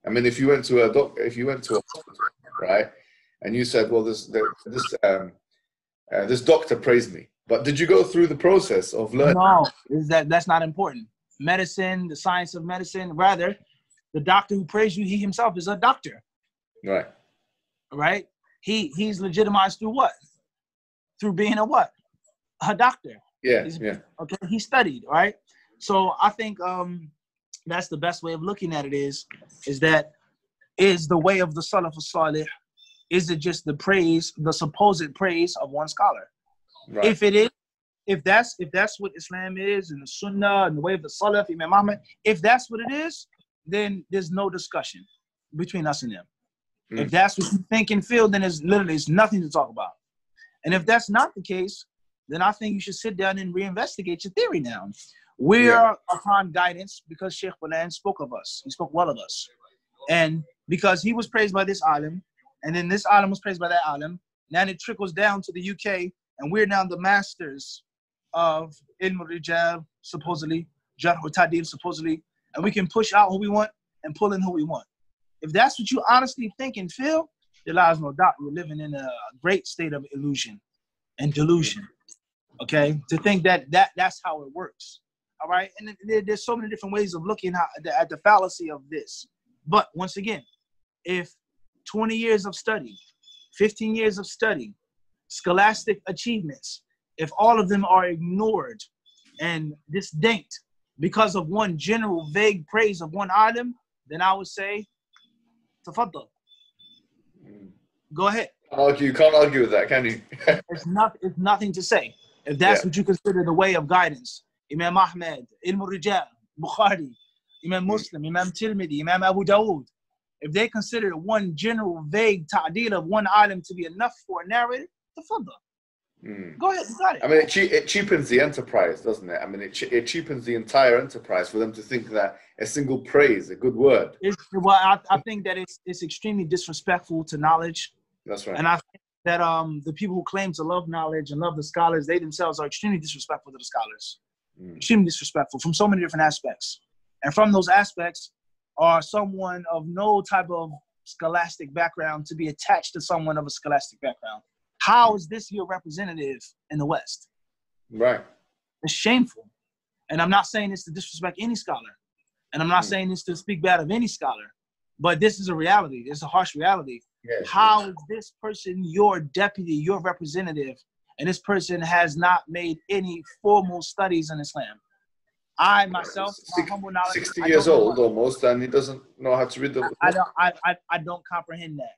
If you went to a doctor, if you went to a hospital, right, and you said, "Well, this doctor praised me," but did you go through the process of learning? No, that's not important. Medicine, the science of medicine. Rather, the doctor who praised you, he himself is a doctor. Right. Right. He's legitimized through what? Through being a what? A doctor. Yeah, yeah. Okay, he studied, right? So I think that's the best way of looking at it is the way of the Salaf al-Salih, is it just the praise, the supposed praise of one scholar? Right. If it is, if that's what Islam is, and the Sunnah and the way of the Salaf, Imam Ahmad, if that's what it is, then there's no discussion between us and them. If that's what you think and feel, then it's nothing to talk about. And if that's not the case, then I think you should sit down and reinvestigate your theory now. We are upon guidance because Sheikh Fulan spoke of us. He spoke well of us. And because he was praised by this alim, and then this alim was praised by that alim, now it trickles down to the UK, and we're now the masters of ilm al-rijal, supposedly, jarh wa ta'dil, supposedly, and we can push out who we want and pull in who we want. If that's what you honestly think and feel, there lies no doubt you're living in a great state of illusion and delusion, okay? To think that's how it works, all right? And there's so many different ways of looking at the fallacy of this. But once again, if 20 years of study, 15 years of study, scholastic achievements, if all of them are ignored and disdained because of one general vague praise of one item, then I would say, tafaddal. Go ahead. You can't argue with that, can you? It's nothing to say. If that's what you consider the way of guidance, Imam Ahmad, Ilm al-Rijal, Bukhari, Imam Muslim, Imam Tirmidhi, Imam Abu Dawud, if they consider one general vague ta'deel of one item to be enough for a narrative, tafaddal. Go ahead, got it. I mean, it cheapens the enterprise, doesn't it? I mean, it cheapens the entire enterprise for them to think that a single praise, a good word. I think that it's extremely disrespectful to knowledge. That's right. And I think that the people who claim to love knowledge and love the scholars, they themselves are extremely disrespectful to the scholars. Extremely disrespectful from so many different aspects. And from those aspects are someone of no type of scholastic background to be attached to someone of a scholastic background. How is this your representative in the West? Right. It's shameful. And I'm not saying this to disrespect any scholar. And I'm not saying this to speak bad of any scholar. But this is a reality. It's a harsh reality. Yes, how is this person your deputy, your representative, and this person has not made any formal studies in Islam? I myself, my humble knowledge... 60 years old almost, and he doesn't know how to read the... I don't comprehend that.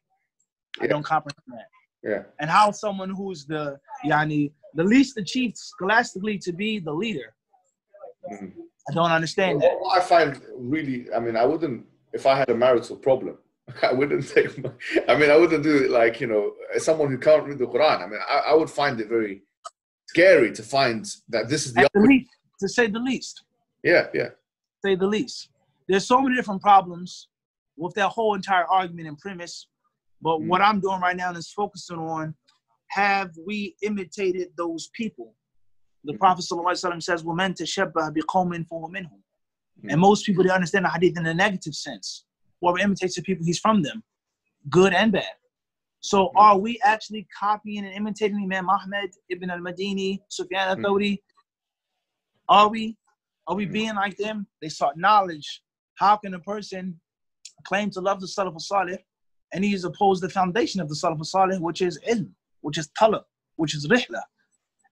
Yeah. I don't comprehend that. Yeah. And how someone who's the least achieved scholastically to be the leader. I don't understand that. What I find really, I mean, I wouldn't, if I had a marital problem, I wouldn't take my, I mean, I wouldn't do it like, you know, as someone who can't read the Quran. I mean, I would find it very scary to find that this is the other least, to say the least. Yeah, yeah. Say the least. There's so many different problems with that whole entire argument and premise. But what I'm doing right now is focusing on, have we imitated those people? The Prophet ﷺ says, وَمَنْ تَشَبَّهَ بِقَوْمٍ فَهُوَ مِنْهُم. And most people, they understand the hadith in a negative sense. Whoever imitates the people, he's from them, good and bad. So are we actually copying and imitating Imam Ahmad, Ibn al-Madini, Sufyan al-Thawri? Are we being like them? They sought knowledge. How can a person claim to love the Salaf al-Salih and he is opposed to the foundation of the Salaf al-Salih, which is ilm, which is talab, which is rihla?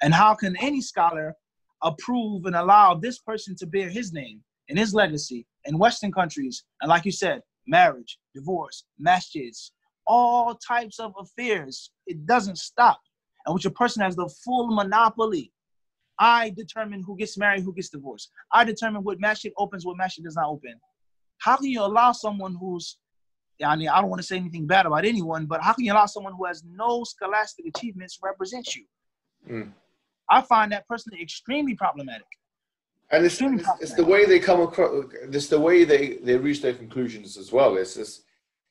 And how can any scholar approve and allow this person to bear his name and his legacy in Western countries? And like you said, marriage, divorce, masjids, all types of affairs. It doesn't stop. And which a person has the full monopoly. I determine who gets married, who gets divorced. I determine what masjid opens, what masjid does not open. How can you allow someone who's, I mean, I don't want to say anything bad about anyone, but how can you allow someone who has no scholastic achievements to represent you? I find that personally extremely problematic. And it's the way they come across, it's the way they reach their conclusions as well. It's this,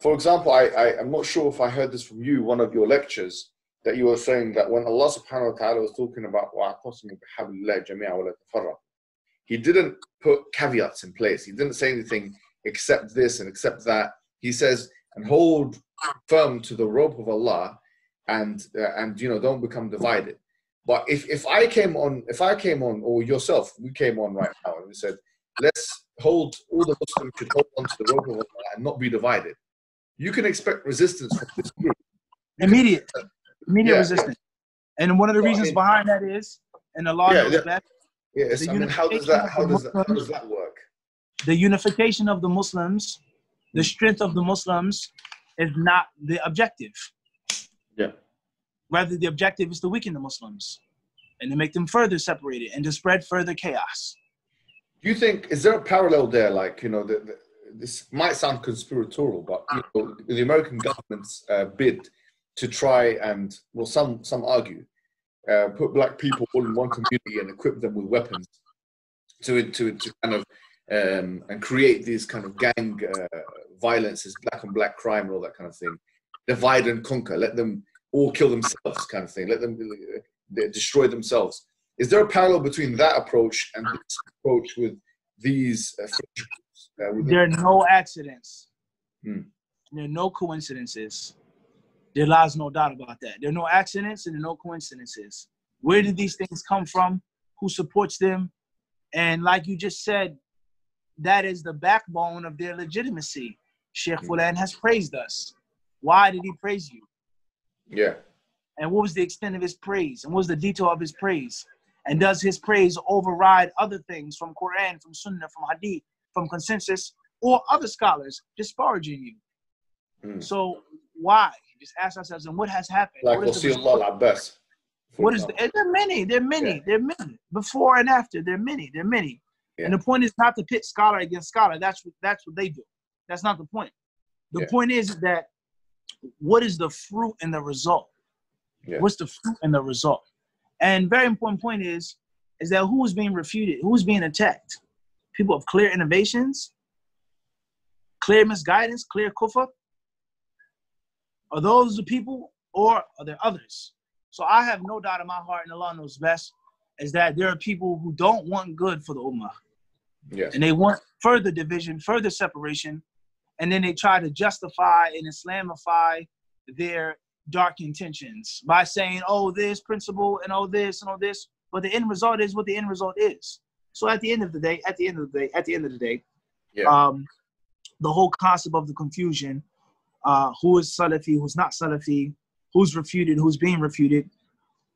for example, I'm not sure if I heard this from you, one of your lectures, that you were saying that when Allah subhanahu wa ta'ala was talking about وَعَقَصْمِ بِحَبْلِ اللَّهِ جَمِيعًا وَلَا تَفَرَّقُوا, he didn't put caveats in place. He didn't say anything except this and except that. He says, and hold firm to the rope of Allah, and you know, don't become divided. But if I came on, or yourself, we came on right now, and we said, let's hold, all the Muslims should hold on to the rope of Allah and not be divided. You can expect resistance from this group. Immediate resistance. And one of the reasons behind that is, and the law is that. Yes, I mean, how does that work? The unification of the Muslims, the strength of the Muslims is not the objective. Yeah. Rather, the objective is to weaken the Muslims and to make them further separated and to spread further chaos. Do you think, is there a parallel there? Like, you know, this might sound conspiratorial, but you know, the American government's bid to try and, well, some argue, put black people all in one community and equip them with weapons to kind of, and create these kind of gang violences, black on black crime and all that kind of thing. Divide and conquer, let them all kill themselves kind of thing, let them destroy themselves. Is there a parallel between that approach and this approach with these French groups? There are no accidents. There are no coincidences. There lies no doubt about that. There are no accidents and there are no coincidences. Where did these things come from? Who supports them? And like you just said, that is the backbone of their legitimacy. Sheikh Fulan has praised us. Why did he praise you? Yeah. And what was the extent of his praise? And what was the detail of his praise? And does his praise override other things from Quran, from Sunnah, from Hadith, from consensus, or other scholars disparaging you? So why? Just ask ourselves, and what has happened? Like we'll see Allah al-Abbas. What is the, there are many. Before and after, there are many. Yeah. And the point is not to pit scholar against scholar. That's what they do. That's not the point. The point is that what is the fruit and the result? Yeah. What's the fruit and the result? And very important point is that who is being refuted? Who is being attacked? People of clear innovations, clear misguidance, clear kufr. Are those the people or are there others? So I have no doubt in my heart, and Allah knows best, is that there are people who don't want good for the ummah. Yes. And they want further division, further separation, and then they try to justify and Islamify their dark intentions by saying, oh, this principle and oh, this and all this. But the end result is what the end result is. So at the end of the day, the whole concept of the confusion, who is Salafi, who's not Salafi, who's refuted, who's being refuted.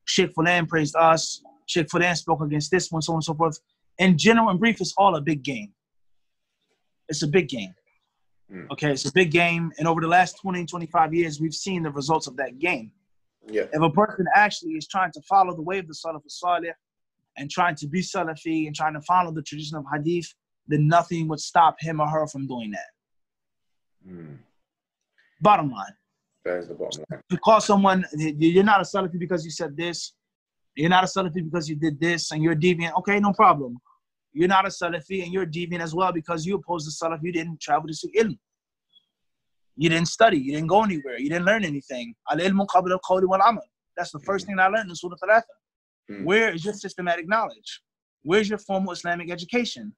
Sheikh Fulan praised us. Sheikh Fulan spoke against this one, so on and so forth. In general and brief, it's all a big game. It's a big game. Okay, it's a big game. And over the last 20, 25 years, we've seen the results of that game. Yeah. If a person actually is trying to follow the way of the Salaf al-Salih and trying to be Salafi and trying to follow the tradition of Hadith, then nothing would stop him or her from doing that. Bottom line. That is the bottom line. To call someone, you're not a Salafi because you said this. You're not a Salafi because you did this and you're deviant. Okay, no problem. You're not a Salafi and you're deviant as well because you opposed the Salaf. You didn't travel to see ilm. You didn't study. You didn't go anywhere. You didn't learn anything. Al-ilmu qabla al-qawli wal-amal. That's the first thing that I learned in Surah Thalatha. Where is your systematic knowledge? Where's your formal Islamic education?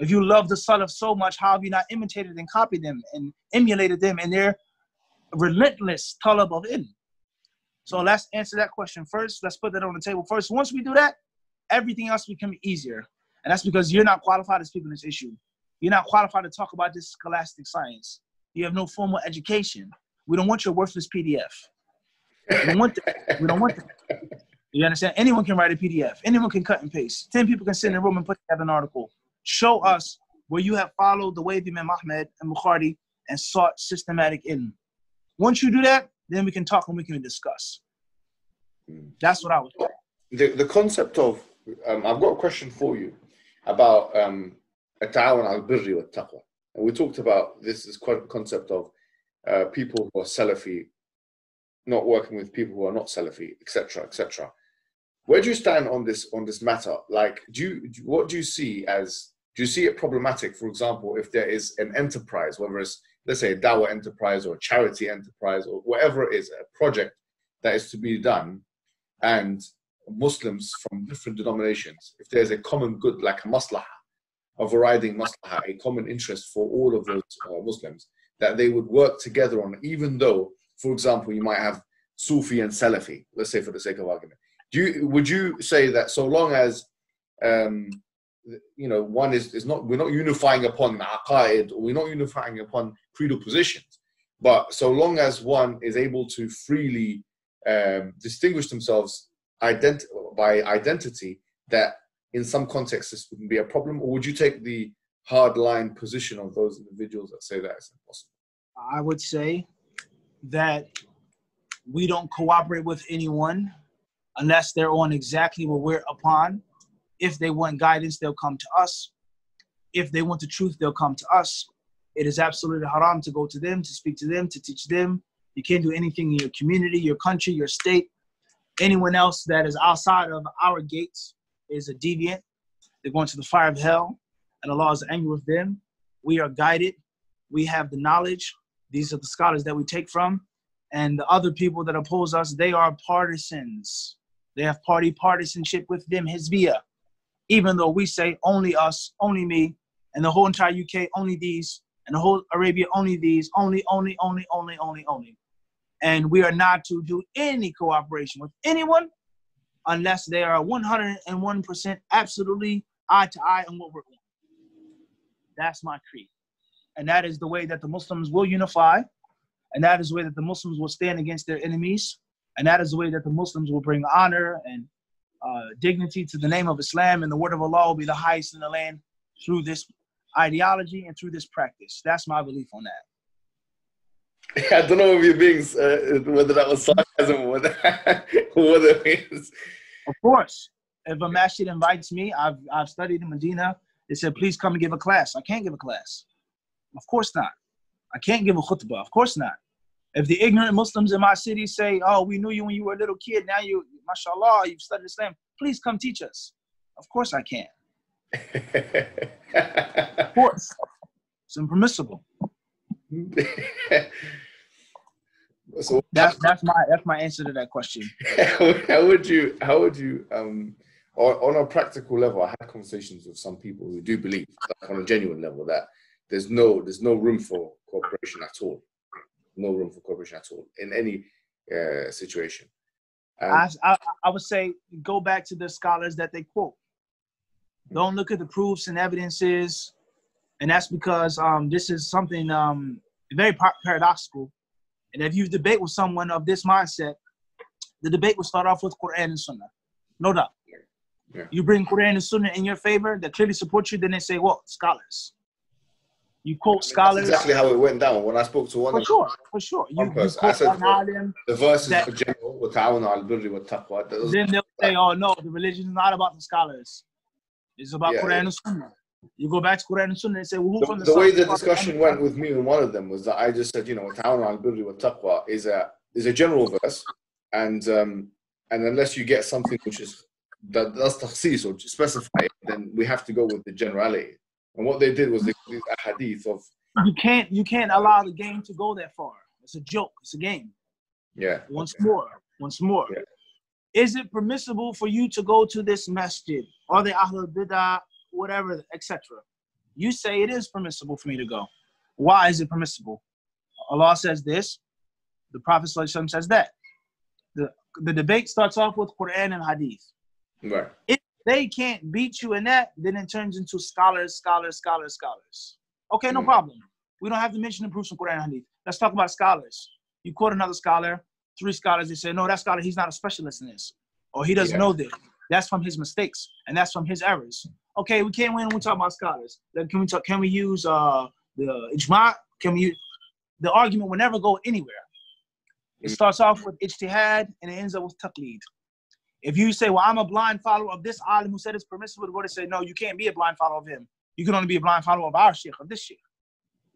If you love the Salaf so much, how have you not imitated and copied them and emulated them in their relentless talab of ilm? So let's answer that question first. Let's put that on the table first. Once we do that, everything else becomes easier. And that's because you're not qualified to speak on this issue. You're not qualified to talk about this scholastic science. You have no formal education. We don't want your worthless PDF. We don't want that. We don't want that. You understand? Anyone can write a PDF. Anyone can cut and paste. 10 people can sit in a room and put together an article. Show us where you have followed the way of Imam Ahmad and Bukhari and sought systematic ilm. Once you do that, then we can talk and we can discuss. That's what I would say. The concept of I've got a question for you about at-ta'awun al-birri wat-taqwa. And we talked about this concept of people who are Salafi not working with people who are not Salafi, etc., etc. Where do you stand on this matter? Like, what do you see as? Do you see it problematic, for example, if there is an enterprise, whether it's, let's say, a dawah enterprise or a charity enterprise or whatever it is, a project that is to be done, and Muslims from different denominations, if there's a common good, like a maslaha, a overriding maslaha, a common interest for all of those Muslims, that they would work together on, even though, for example, you might have Sufi and Salafi, let's say for the sake of argument. Would you say that so long as, you know, one is not, we're not unifying upon aqaid, or we're not unifying upon creedal positions, but so long as one is able to freely distinguish themselves by identity, that in some contexts this wouldn't be a problem? Or would you take the hard-line position of those individuals that say that it's impossible? I would say that we don't cooperate with anyone unless they're on exactly what we're upon. If they want guidance, they'll come to us. If they want the truth, they'll come to us. It is absolutely haram to go to them, to speak to them, to teach them. You can't do anything in your community, your country, your state. Anyone else that is outside of our gates is a deviant. They're going to the fire of hell, and Allah is angry with them. We are guided. We have the knowledge. These are the scholars that we take from. And the other people that oppose us, they are partisans. They have party partisanship with them, Hizbiyah. Even though we say only us, only me, and the whole entire UK, only these, and the whole Arabia, only these, only. And we are not to do any cooperation with anyone unless they are 101% absolutely eye to eye on what we're doing. That's my creed. And that is the way that the Muslims will unify. And that is the way that the Muslims will stand against their enemies. And that is the way that the Muslims will bring honor and dignity to the name of Islam. And the word of Allah will be the highest in the land through this ideology and through this practice. That's my belief on that. I don't know if you're being, whether that was sarcasm or whether it is. Of course. If a masjid invites me, I've studied in Medina. They said, please come and give a class. I can't give a class. Of course not. I can't give a khutbah. Of course not. If the ignorant Muslims in my city say, oh, we knew you when you were a little kid. Now you, mashallah, you've studied Islam. Please come teach us. Of course I can. Of course. It's impermissible. So that's my answer to that question. On a practical level, I had conversations with some people who do believe, like, on a genuine level, that there's no room for cooperation at all. No room for cooperation at all in any situation. I would say go back to the scholars that they quote. Don't look at the proofs and evidences. And that's because this is something very paradoxical. And if you debate with someone of this mindset, the debate will start off with Quran and Sunnah. No doubt. Yeah. You bring Quran and Sunnah in your favor that clearly support you, then they say, well, scholars. You quote scholars. That's exactly how it went down. When I spoke to one of them. For sure. I said, the verses for general, then they'll say, oh, no, the religion is not about the scholars. It's about Quran and Sunnah. You go back to Quran and Sunnah and say, well, who from the way the discussion went with me and one of them was that I just said, Ta'awun al-Birri wa Taqwa is a general verse. And unless you get something which is, that does tafsir or specify, then we have to go with the generality. And what they did was they did a hadith of... You can't allow the game to go that far. It's a joke. It's a game. Yeah. Once more. Yeah. Is it permissible for you to go to this masjid? Are they Ahlul Bidah, whatever, etc.? You say it is permissible for me to go. Why is it permissible? Allah says this. The Prophet ﷺ says that. The debate starts off with Quran and hadith. Right. If they can't beat you in that, then it turns into scholars. Okay, no problem. We don't have to mention the proofs of Quran and hadith. Let's talk about scholars. You quote another scholar, three scholars, they say, no, that scholar, he's not a specialist in this. Or he doesn't know this. That's from his mistakes. And that's from his errors. Okay, we can't win when we talk about scholars. Then can we use the ijma? The argument will never go anywhere. It starts off with ijtihad and it ends up with taqleed. If you say, well, I'm a blind follower of this alim who said it's permissible to go, to say, no, you can't be a blind follower of him. You can only be a blind follower of our sheikh, of this sheikh.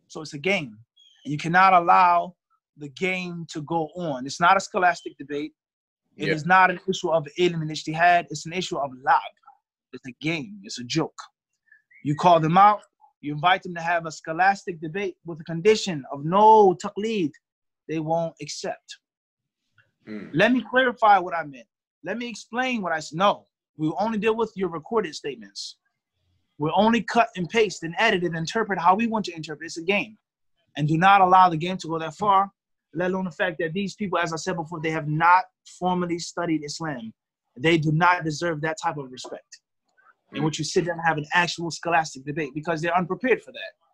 So it's a game. And you cannot allow the game to go on. It's not a scholastic debate. It is not an issue of ilm and ijtihad. It's an issue of lab. It's a game. It's a joke. You call them out. You invite them to have a scholastic debate with a condition of no taqleed. They won't accept. Let me clarify what I meant. Let me explain what I said. No, we only deal with your recorded statements. We'll only cut and paste and edit and interpret how we want to interpret. It's a game. And do not allow the game to go that far, let alone the fact that these people, as I said before, they have not formally studied Islam. They do not deserve that type of respect. In which you sit down and have an actual scholastic debate because they're unprepared for that.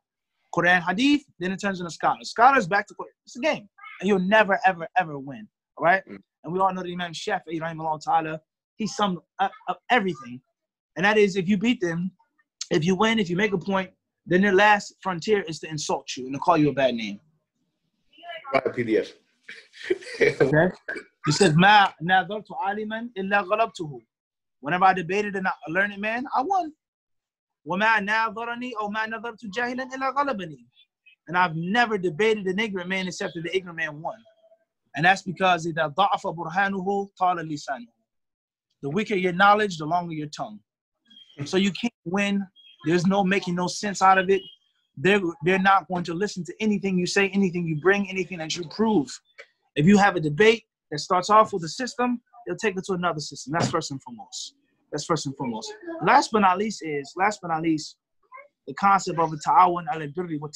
Quran, hadith, then it turns into scholars. Scholars back to Quran. It's a game. And you'll never, ever, ever win. All right? And we all know the Imam Shafi'i, rahimahullah ta'ala, he summed up everything. And that is, if you beat them, if you win, if you make a point, then their last frontier is to insult you and to call you a bad name. PDF. Okay? He says, Ma nadartu aliman illa ghalabtuhu. Whenever I debated a learned man, I won. وَمَا نَاظَرَنِي أَوْ مَا نَظَرْتُ جَاهِلًا إِلَّا غَلَبَنِي. And I've never debated an ignorant man except that the ignorant man won. And that's because إِذَا ضَعَفَ بُرْهَانُهُ طَالَ لِسَانُهُ. The weaker your knowledge, the longer your tongue. So you can't win. There's no making no sense out of it. They're not going to listen to anything you say, anything you bring, anything that you prove. If you have a debate that starts off with a system, they'll take it to another system. That's first and foremost. Last but not least, the concept of a ta'awun al-birri wa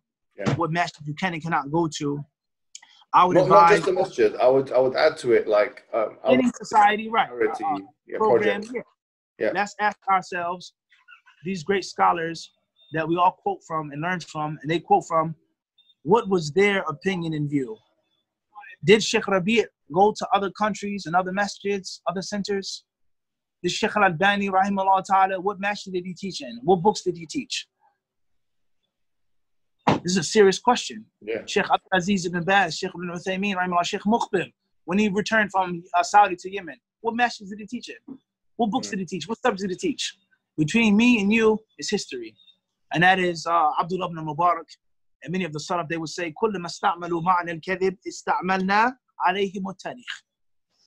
taqwa, what masjid you can and cannot go to. I would advise not just the masjid. I would add to it like any society, right? Charity, program. Yeah. Let's ask ourselves, these great scholars that we all quote from and learn from, and they quote from, what was their opinion in view? Did Sheikh Rabi' go to other countries and other masjids, other centers? Did Sheikh al-Albani, rahimahullah ta'ala, what masjid did he teach in? What books did he teach? This is a serious question. Yeah. Sheikh Abdulaziz ibn Baz, Sheikh ibn Uthaymin, rahimahullah, Sheikh Mukhbir, when he returned from Saudi to Yemen, what masjids did he teach in? What books did he teach? What subjects did he teach? Between me and you is history. And that is Abdullah ibn Mubarak. And many of the Salaf, they would say,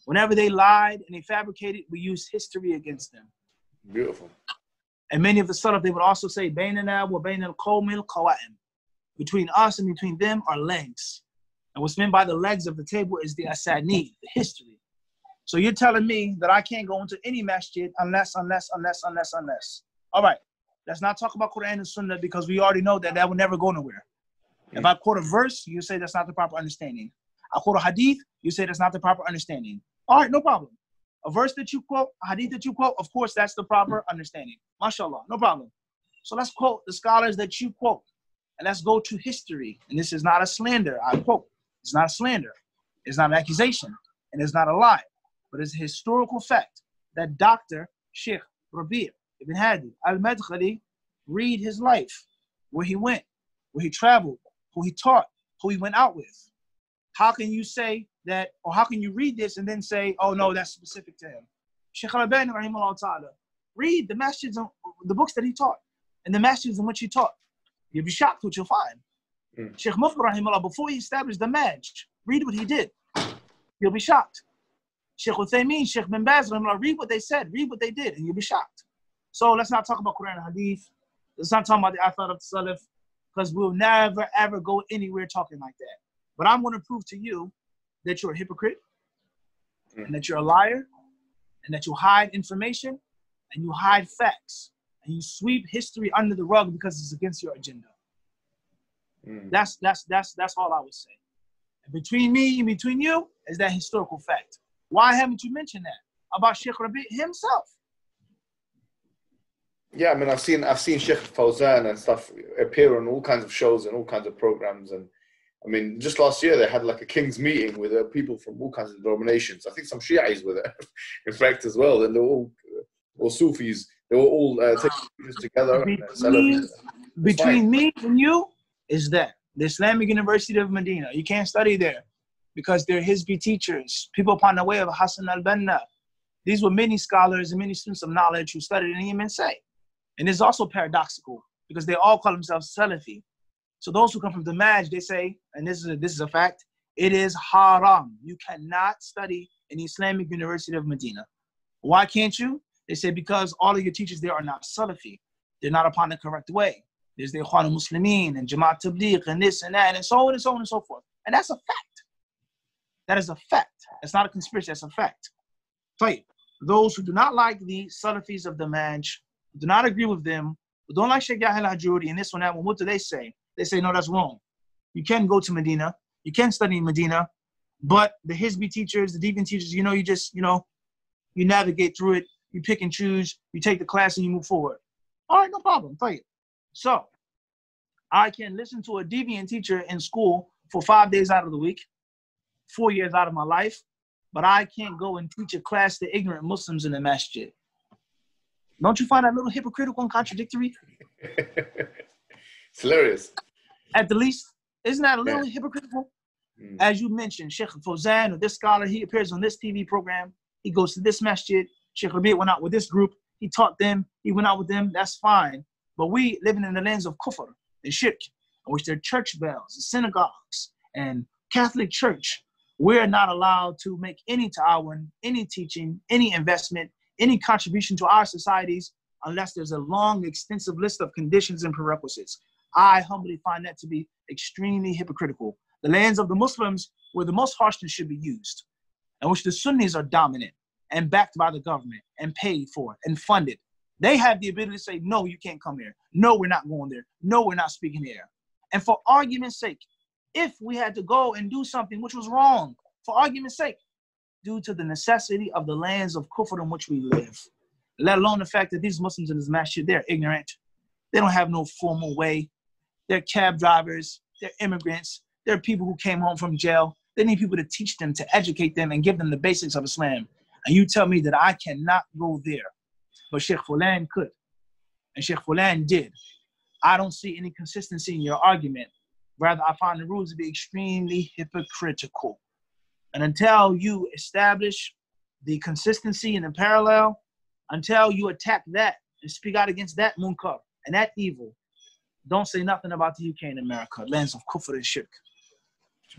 whenever they lied and they fabricated, we used history against them. Beautiful. And many of the Salaf, they would also say, between us and between them are legs. And what's meant by the legs of the table is the asanid, the history. So you're telling me that I can't go into any masjid unless. All right, let's not talk about Quran and Sunnah because we already know that will never go nowhere. If I quote a verse, you say that's not the proper understanding. I quote a hadith, you say that's not the proper understanding. All right, no problem. A verse that you quote, a hadith that you quote, of course that's the proper understanding. MashaAllah, no problem. So let's quote the scholars that you quote. And let's go to history. And this is not a slander, I quote. It's not a slander. It's not an accusation. And it's not a lie. But it's a historical fact that Dr. Sheikh Rabi' ibn Hadi al-Madkhali, read his life, where he went, where he traveled, who he taught, who he went out with. How can you say that, or how can you read this and then say, oh no, that's specific to him? Sheikh Al-Albani, rahimahullah ta'ala, read the masjids, the books that he taught, and the masjids in which he taught. You'll be shocked what you'll find. Sheikh Mufti, rahimahullah, before he established the Madj, read what he did. You'll be shocked. Sheikh Uthaymin, Sheikh bin Baz, rahimahullah, read what they said, read what they did, and you'll be shocked. So let's not talk about Quran and Hadith. Let's not talk about the Athar of the Salaf, because we'll never, ever go anywhere talking like that. But I'm going to prove to you that you're a hypocrite, and that you're a liar, and that you hide information, and you hide facts, and you sweep history under the rug because it's against your agenda. That's all I would say. And between me and between you is that historical fact. Why haven't you mentioned that about Sheikh Rabi' himself? Yeah, I mean, I've seen Sheikh Fawzan and stuff appear on all kinds of shows and all kinds of programs. And I mean, just last year they had like a king's meeting with people from all kinds of denominations. I think some Shi'is were there, in fact, as well. And they're all Sufis. They were all taking pictures together. Between me and you is that the Islamic University of Medina. You can't study there because they're Hizbi teachers, people upon the way of Hassan al-Banna. These were many scholars and many students of knowledge who studied in Yemen say. And it's also paradoxical because they all call themselves Salafi. So those who come from the Madj, they say, and this is a fact, it is haram. You cannot study in the Islamic University of Medina. Why can't you? They say because all of your teachers there are not Salafi. They're not upon the correct way. There's the Ikhwan al-Muslimin and Jama'at Tabligh and this and that and so on and so on and so forth. And that's a fact. That is a fact. That's not a conspiracy. That's a fact. Right. Those who do not like the Salafis of the Madj, do not agree with them, but don't like Sheikh Yahya al-Hajuri and this one, that one, what do they say? They say, no, that's wrong. You can go to Medina, you can study in Medina, but the Hizbi teachers, the deviant teachers, you just, you navigate through it, you pick and choose, you take the class and you move forward. All right, no problem, tell you. So, I can listen to a deviant teacher in school for 5 days out of the week, 4 years out of my life, but I can't go and teach a class to ignorant Muslims in the masjid. Don't you find that a little hypocritical and contradictory? It's hilarious. At the least, isn't that a little hypocritical? As you mentioned, Sheikh Fawzan or this scholar, he appears on this TV program. He goes to this masjid. Sheikh Rabi' went out with this group. He taught them. He went out with them. That's fine. But we living in the lands of kufr and shirk, in which there are church bells and synagogues and Catholic Church. We're not allowed to make any ta'awun, any teaching, any investment, any contribution to our societies unless there's a long, extensive list of conditions and prerequisites. I humbly find that to be extremely hypocritical. The lands of the Muslims where the most harshness should be used, in which the Sunnis are dominant and backed by the government and paid for and funded. They have the ability to say, no, you can't come here. No, we're not going there. No, we're not speaking here. And for argument's sake, if we had to go and do something which was wrong, for argument's sake, due to the necessity of the lands of kufr in which we live, let alone the fact that these Muslims in this masjid, they're ignorant. They don't have no formal way. They're cab drivers. They're immigrants. They're people who came home from jail. They need people to teach them, to educate them, and give them the basics of Islam. And you tell me that I cannot go there. But Sheikh Fulan could. And Sheikh Fulan did. I don't see any consistency in your argument. Rather, I find the rules to be extremely hypocritical. And until you establish the consistency and the parallel, until you attack that and speak out against that munkar and that evil, don't say nothing about the UK and America, lands of kufr and shirk.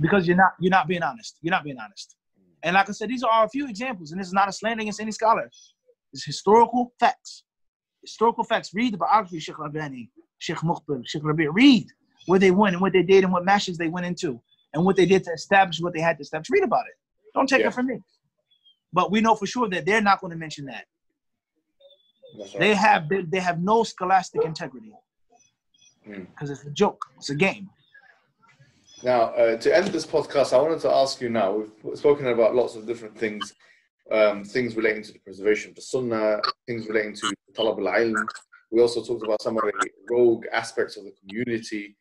Because you're not being honest. You're not being honest. And like I said, these are a few examples, and this is not a slander against any scholar. It's historical facts. Historical facts. Read the biography of Sheikh Rabani, Sheikh Muqbil, Sheikh Rabi'. Read where they went and what they did and what masjids they went into and what they did to establish what they had to establish. Read about it. Don't take it from me. But we know for sure that they're not going to mention that. Right. They have no scholastic integrity. Because it's a joke. It's a game. Now, to end this podcast, I wanted to ask you now, we've spoken about lots of different things, things relating to the preservation of the sunnah, things relating to talab al-ilm. We also talked about some of the rogue aspects of the community,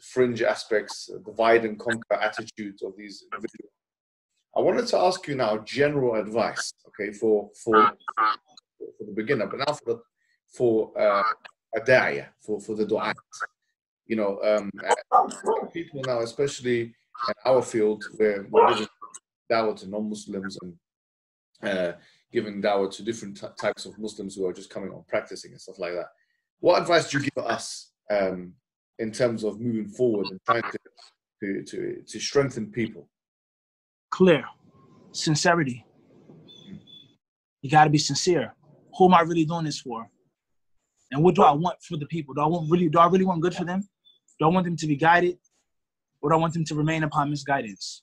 fringe aspects, divide and conquer attitudes of these individuals. I wanted to ask you now general advice, okay, for the beginner, but now for the du'at. You know, people now, especially in our field, where we're giving dawah to non-Muslims and giving dawah to different types of Muslims who are just coming on practicing and stuff like that. What advice do you give us in terms of moving forward and trying to strengthen people? Clear. Sincerity. You got to be sincere. Who am I really doing this for? And what do I want for the people? Do I really want good for them? Do I want them to be guided? Or do I want them to remain upon misguidance?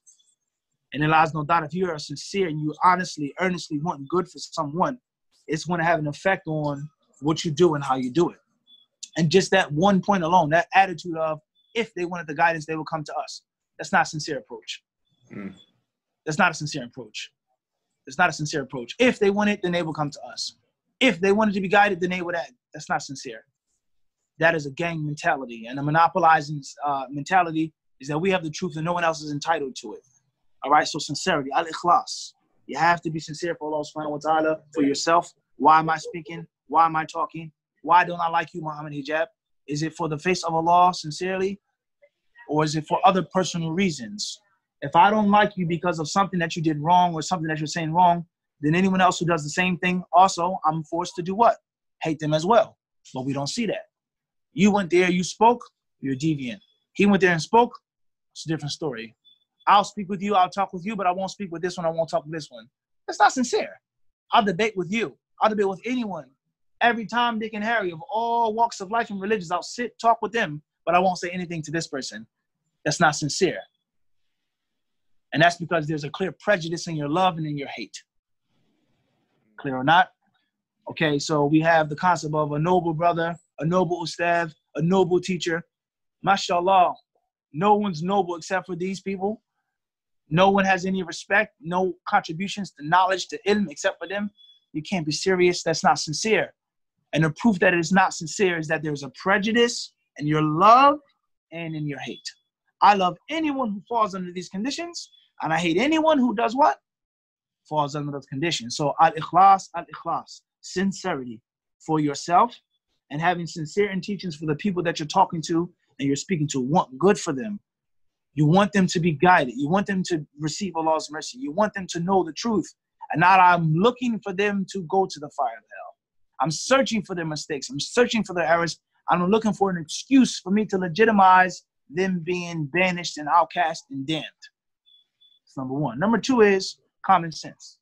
And there lies no doubt, if you are sincere and you honestly, earnestly want good for someone, it's going to have an effect on what you do and how you do it. And just that one point alone, that attitude of, if they wanted the guidance, they will come to us. That's not a sincere approach. That's not a sincere approach. It's not a sincere approach. If they want it, then they will come to us. If they wanted to be guided, then they would act. That's not sincere. That is a gang mentality. And a monopolizing mentality is that we have the truth and no one else is entitled to it. All right, so sincerity, al-ikhlas. You have to be sincere for Allah subhanahu wa ta'ala, for yourself. Why am I speaking? Why am I talking? Why don't I like you, Muhammad Hijab? Is it for the face of Allah, sincerely? Or is it for other personal reasons? If I don't like you because of something that you did wrong or something that you're saying wrong, then anyone else who does the same thing, also, I'm forced to do what? Hate them as well. But we don't see that. You went there, you spoke, you're deviant. He went there and spoke, it's a different story. I'll speak with you, I'll talk with you, but I won't speak with this one, I won't talk with this one. That's not sincere. I'll debate with you. I'll debate with anyone. Every time Dick and Harry of all walks of life and religions, I'll sit, talk with them, but I won't say anything to this person. That's not sincere. And that's because there's a clear prejudice in your love and in your hate. Clear or not? Okay, so we have the concept of a noble brother, a noble ustad, a noble teacher. MashaAllah, no one's noble except for these people. No one has any respect, no contributions to knowledge, to ilm, except for them. You can't be serious. That's not sincere. And the proof that it is not sincere is that there's a prejudice in your love and in your hate. I love anyone who falls under these conditions, and I hate anyone who does what? Falls under those conditions. So al-ikhlas, al-ikhlas. Sincerity for yourself and having sincere intentions for the people that you're talking to and you're speaking to. Want good for them. You want them to be guided. You want them to receive Allah's mercy. You want them to know the truth. And not I'm looking for them to go to the fire of hell. I'm searching for their mistakes. I'm searching for their errors. I'm looking for an excuse for me to legitimize them being banished and outcast and damned. That's number one. Number two is common sense.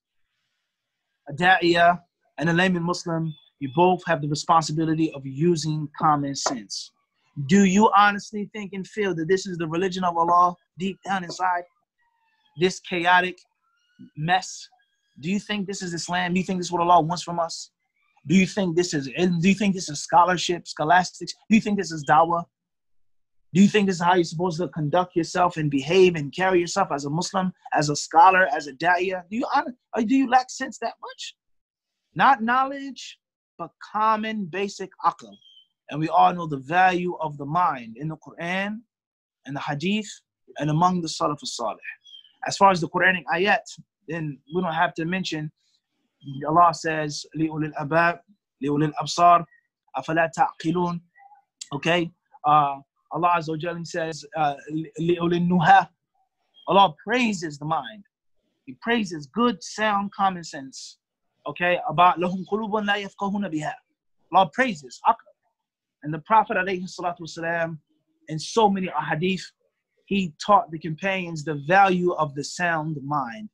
A da'iyah and a layman Muslim, you both have the responsibility of using common sense. Do you honestly think and feel that this is the religion of Allah deep down inside? This chaotic mess? Do you think this is Islam? Do you think this is what Allah wants from us? Do you think this is scholarship, scholastics? Do you think this is dawah? Do you think this is how you're supposed to conduct yourself and behave and carry yourself as a Muslim, as a scholar, as a da'iyah? Do you lack sense that much? Not knowledge, but common basic aql. And we all know the value of the mind in the Quran and the Hadith and among the Salaf al-Salih. As far as the Quranic ayat, then we don't have to mention, Allah says, لِأُولِي الْأَبَابِ لِأُولِي الْأَبْصَارِ أَفَلَا تَعْقِلُونَ. Okay? Allah Azza wa Jalla says, Allah praises the mind. He praises good, sound, common sense. Okay, about لَهُمْ قُلُوبٌ لَا يَفْقَهُونَ بِهَا. Allah praises aql. And the Prophet ﷺ, in so many ahadith, he taught the companions the value of the sound mind.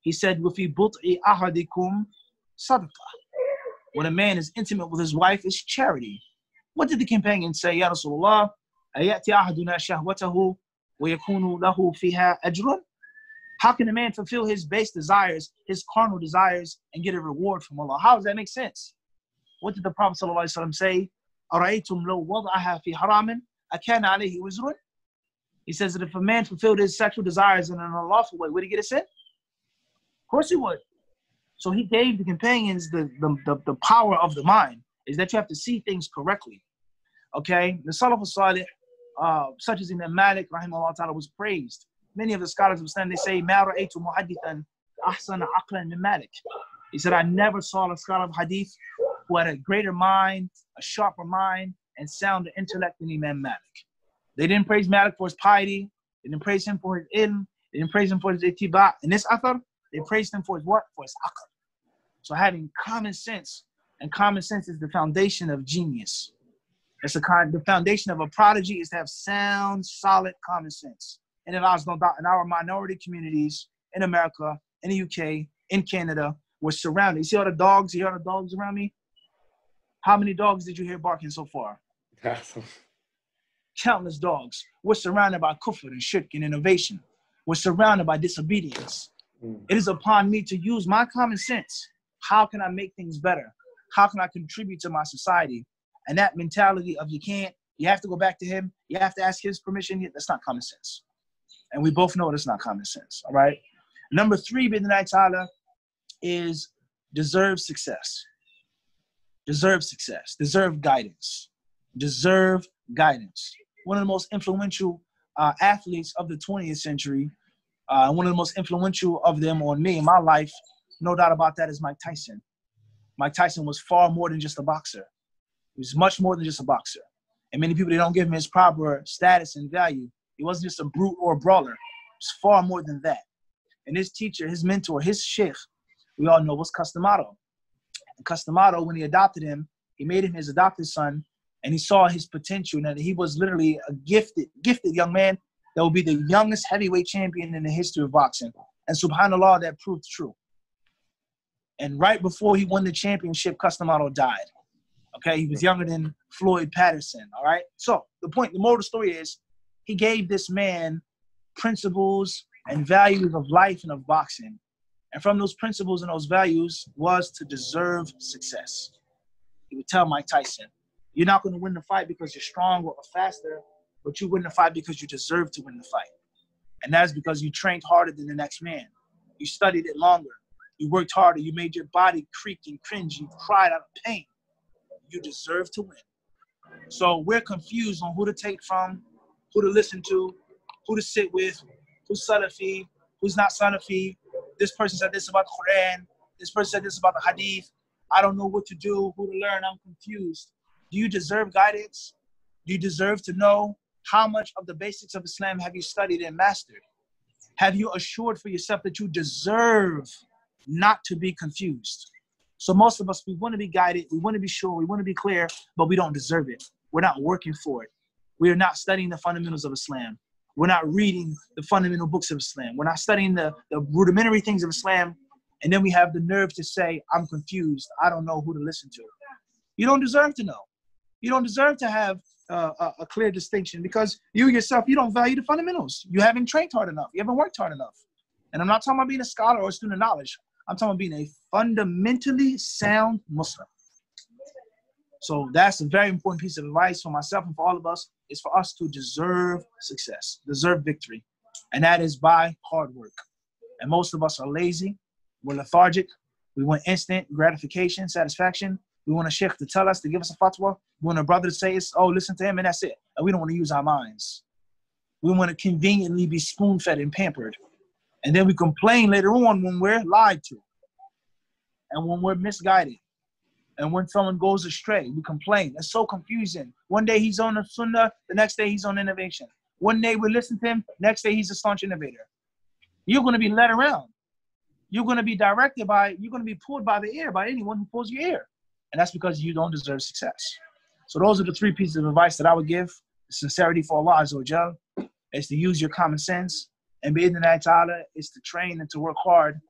He said, وَفِي بُطْعِ أَحَدِكُمْ صَدْقَةً. When a man is intimate with his wife, it's charity. What did the companions say, Ya Rasulullah? أَيَأْتِ أَحَدُنَا شَهْوَتَهُ وَيَكُونُ لَهُ فِيهَا أَجْرٌ. How can a man fulfill his base desires, his carnal desires, and get a reward from Allah? How does that make sense? What did the Prophet ﷺ say? أَرَأَيْتُمْ لَوْ وَضْعَهَا فِي حَرَامٍ أَكَانَ عَلَيْهِ وِزْرٌ. He says that if a man fulfilled his sexual desires in an unlawful way, would he get a sin? Of course he would. So he gave the companions the power of the mind, is that you have to see things correctly. Okay? The Salaf al-Salih, such as Imam Malik, rahimahullah ta'ala, was praised. Many of the scholars of Islam, they say, مَا رَأَيْتُ مُحَدِّثًا أَحْسَنَ عَقْلًا مِنْ Malik. He said, I never saw a scholar of hadith who had a greater mind, a sharper mind, and sounder intellect than Imam Malik. They didn't praise Malik for his piety. They didn't praise him for his ilm. They didn't praise him for his ittiba. In this athar, they praised him for his what? For his aql. So having common sense, and common sense is the foundation of genius. It's the foundation of a prodigy is to have sound, solid common sense. And it allows no doubt in our minority communities, in America, in the UK, in Canada, we're surrounded. You see all the dogs? You hear all the dogs around me? How many dogs did you hear barking so far? Countless dogs. We're surrounded by kufr and shirk and innovation. We're surrounded by disobedience. It is upon me to use my common sense. How can I make things better? How can I contribute to my society? And that mentality of you can't, you have to go back to him, you have to ask his permission, that's not common sense. And we both know that's not common sense, all right? Number three, Bidayat al-Hidayah, is deserve success. Deserve success. Deserve guidance. Deserve guidance. One of the most influential athletes of the 20th century, one of the most influential of them on me in my life, no doubt about that, is Mike Tyson. Mike Tyson was far more than just a boxer. He was much more than just a boxer. And many people, they don't give him his proper status and value. He wasn't just a brute or a brawler. He was far more than that. And his teacher, his mentor, his sheikh, we all know was Cus D'Amato. And Cus D'Amato, when he adopted him, he made him his adopted son, and he saw his potential, and that he was literally a gifted young man that would be the youngest heavyweight champion in the history of boxing. And subhanAllah, that proved true. And right before he won the championship, Cus D'Amato died. Okay, he was younger than Floyd Patterson, all right? So the point, the moral of the story is, he gave this man principles and values of life and of boxing. And from those principles and those values was to deserve success. He would tell Mike Tyson, you're not going to win the fight because you're stronger or faster, but you win the fight because you deserve to win the fight. And that's because you trained harder than the next man. You studied it longer. You worked harder. You made your body creak and cringe. You cried out of pain. You deserve to win. So we're confused on who to take from, who to listen to, who to sit with, who's Salafi, who's not Salafi. This person said this about the Quran. This person said this about the Hadith. I don't know what to do, who to learn. I'm confused. Do you deserve guidance? Do you deserve to know how much of the basics of Islam have you studied and mastered? Have you assured for yourself that you deserve not to be confused? So most of us, we want to be guided. We want to be sure. We want to be clear, but we don't deserve it. We're not working for it. We are not studying the fundamentals of Islam. We're not reading the fundamental books of Islam. We're not studying the rudimentary things of Islam. And then we have the nerve to say, I'm confused. I don't know who to listen to. You don't deserve to know. You don't deserve to have a clear distinction because you yourself, you don't value the fundamentals. You haven't trained hard enough. You haven't worked hard enough. And I'm not talking about being a scholar or a student of knowledge. I'm talking about being a fundamentally sound Muslim. So that's a very important piece of advice for myself and for all of us. is for us to deserve success, deserve victory. And that is by hard work. And most of us are lazy. We're lethargic. We want instant gratification, satisfaction. We want a sheikh to tell us, to give us a fatwa. We want a brother to say, oh, listen to him, and that's it. And we don't want to use our minds. We want to conveniently be spoon-fed and pampered. And then we complain later on when we're lied to. And when we're misguided. And when someone goes astray, we complain. It's so confusing. One day he's on the sunnah, the next day he's on innovation. One day we listen to him, next day he's a staunch innovator. You're going to be led around. You're going to be directed by, you're going to be pulled by the ear, by anyone who pulls your ear. And that's because you don't deserve success. So those are the three pieces of advice that I would give. Sincerity for Allah Azza wa Jal is to use your common sense. And bi'idhnillahi ta'ala is to train and to work hard.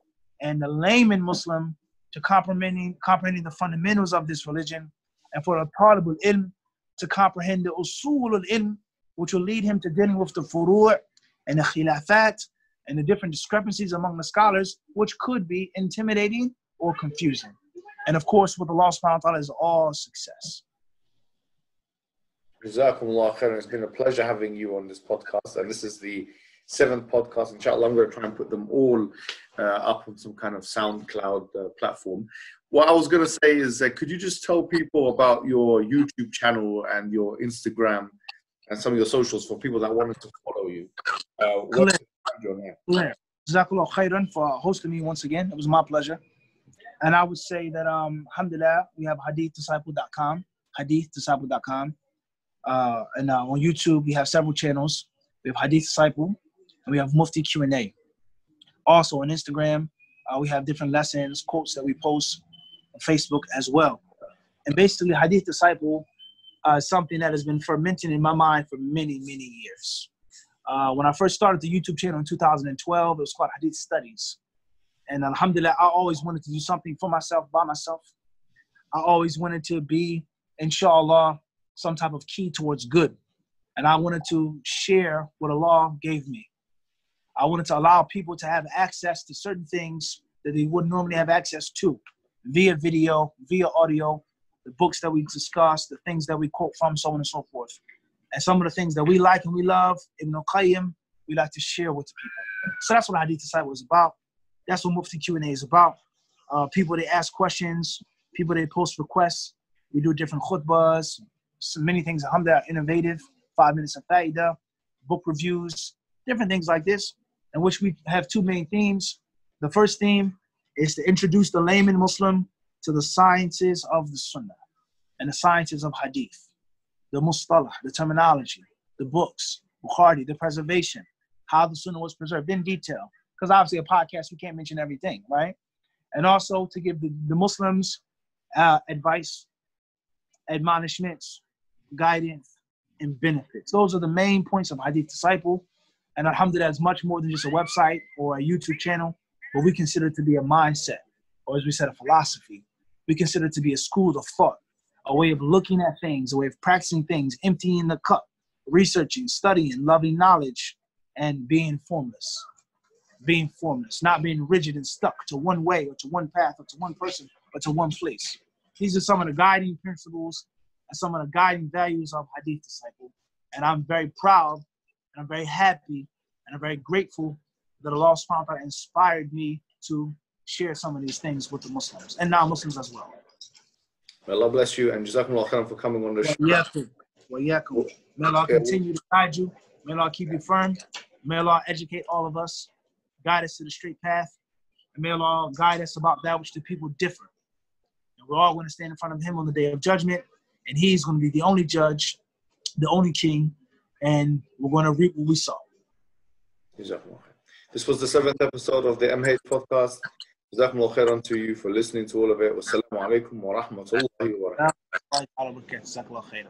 And the layman Muslim to comprehending the fundamentals of this religion, and for a talib al-ilm to comprehend the usul al-ilm, which will lead him to dealing with the furu' and the khilafat and the different discrepancies among the scholars, which could be intimidating or confusing. And of course, with Allah subhanahu wa ta'ala is all success. Jazakumullah khairan. It's been a pleasure having you on this podcast. And this is the 7th podcast. Inshallah, I'm going to try and put them all up on some kind of SoundCloud platform. What I was going to say is, could you just tell people about your YouTube channel and your Instagram and some of your socials for people that wanted to follow you? Jazakallah khairan for hosting me once again. It was my pleasure. And I would say that, alhamdulillah, we have hadithdisciple.com, hadithdisciple.com. And on YouTube, we have several channels. We have Hadith Disciple, and we have Mufti Q&A. Also on Instagram, we have different lessons, quotes that we post on Facebook as well. And basically, Hadith Disciple is something that has been fermenting in my mind for many, many years. When I first started the YouTube channel in 2012, it was called Hadith Studies. And alhamdulillah, I always wanted to do something for myself, by myself. I always wanted to be, inshallah, some type of key towards good. And I wanted to share what Allah gave me. I wanted to allow people to have access to certain things that they wouldn't normally have access to, via video, via audio, the books that we discuss, the things that we quote from, so on and so forth. And some of the things that we like and we love, Ibn al-Qayyim, we like to share with the people. So that's what Hadith Disciple was about. That's what Mufti Q&A is about. People, they ask questions. People, they post requests. We do different khutbahs. So many things, alhamdulillah, innovative. 5 minutes of faida, book reviews, different things like this, in which we have two main themes. The first theme is to introduce the layman Muslim to the sciences of the Sunnah and the sciences of Hadith, the mustalah, the terminology, the books, Bukhari, the preservation, how the Sunnah was preserved in detail. Because obviously a podcast, we can't mention everything, right? And also to give the Muslims advice, admonishments, guidance, and benefits. Those are the main points of Hadith Disciple. And alhamdulillah, it's much more than just a website or a YouTube channel, but we consider it to be a mindset, or as we said, a philosophy. We consider it to be a school of thought, a way of looking at things, a way of practicing things, emptying the cup, researching, studying, loving knowledge, and being formless. Being formless, not being rigid and stuck to one way or to one path or to one person or to one place. These are some of the guiding principles and some of the guiding values of Hadith Disciple. And I'm very proud, and I'm very happy, and I'm very grateful that Allah subhanahu wa ta'ala inspired me to share some of these things with the Muslims, and non-Muslims as well. May Allah bless you, and Jazakumullah khairan for coming on the show. May Allah continue to guide you. May Allah keep you firm. May Allah educate all of us, guide us to the straight path, and may Allah guide us about that which the people differ. And we're all going to stand in front of Him on the Day of Judgment, and He's going to be the only judge, the only king, and we're going to reap what we sow. This was the 7th episode of the MH podcast. Jazakumullah khairan to you for listening to all of it. Wassalamu alaikum wa rahmatullahi wa barakatuh.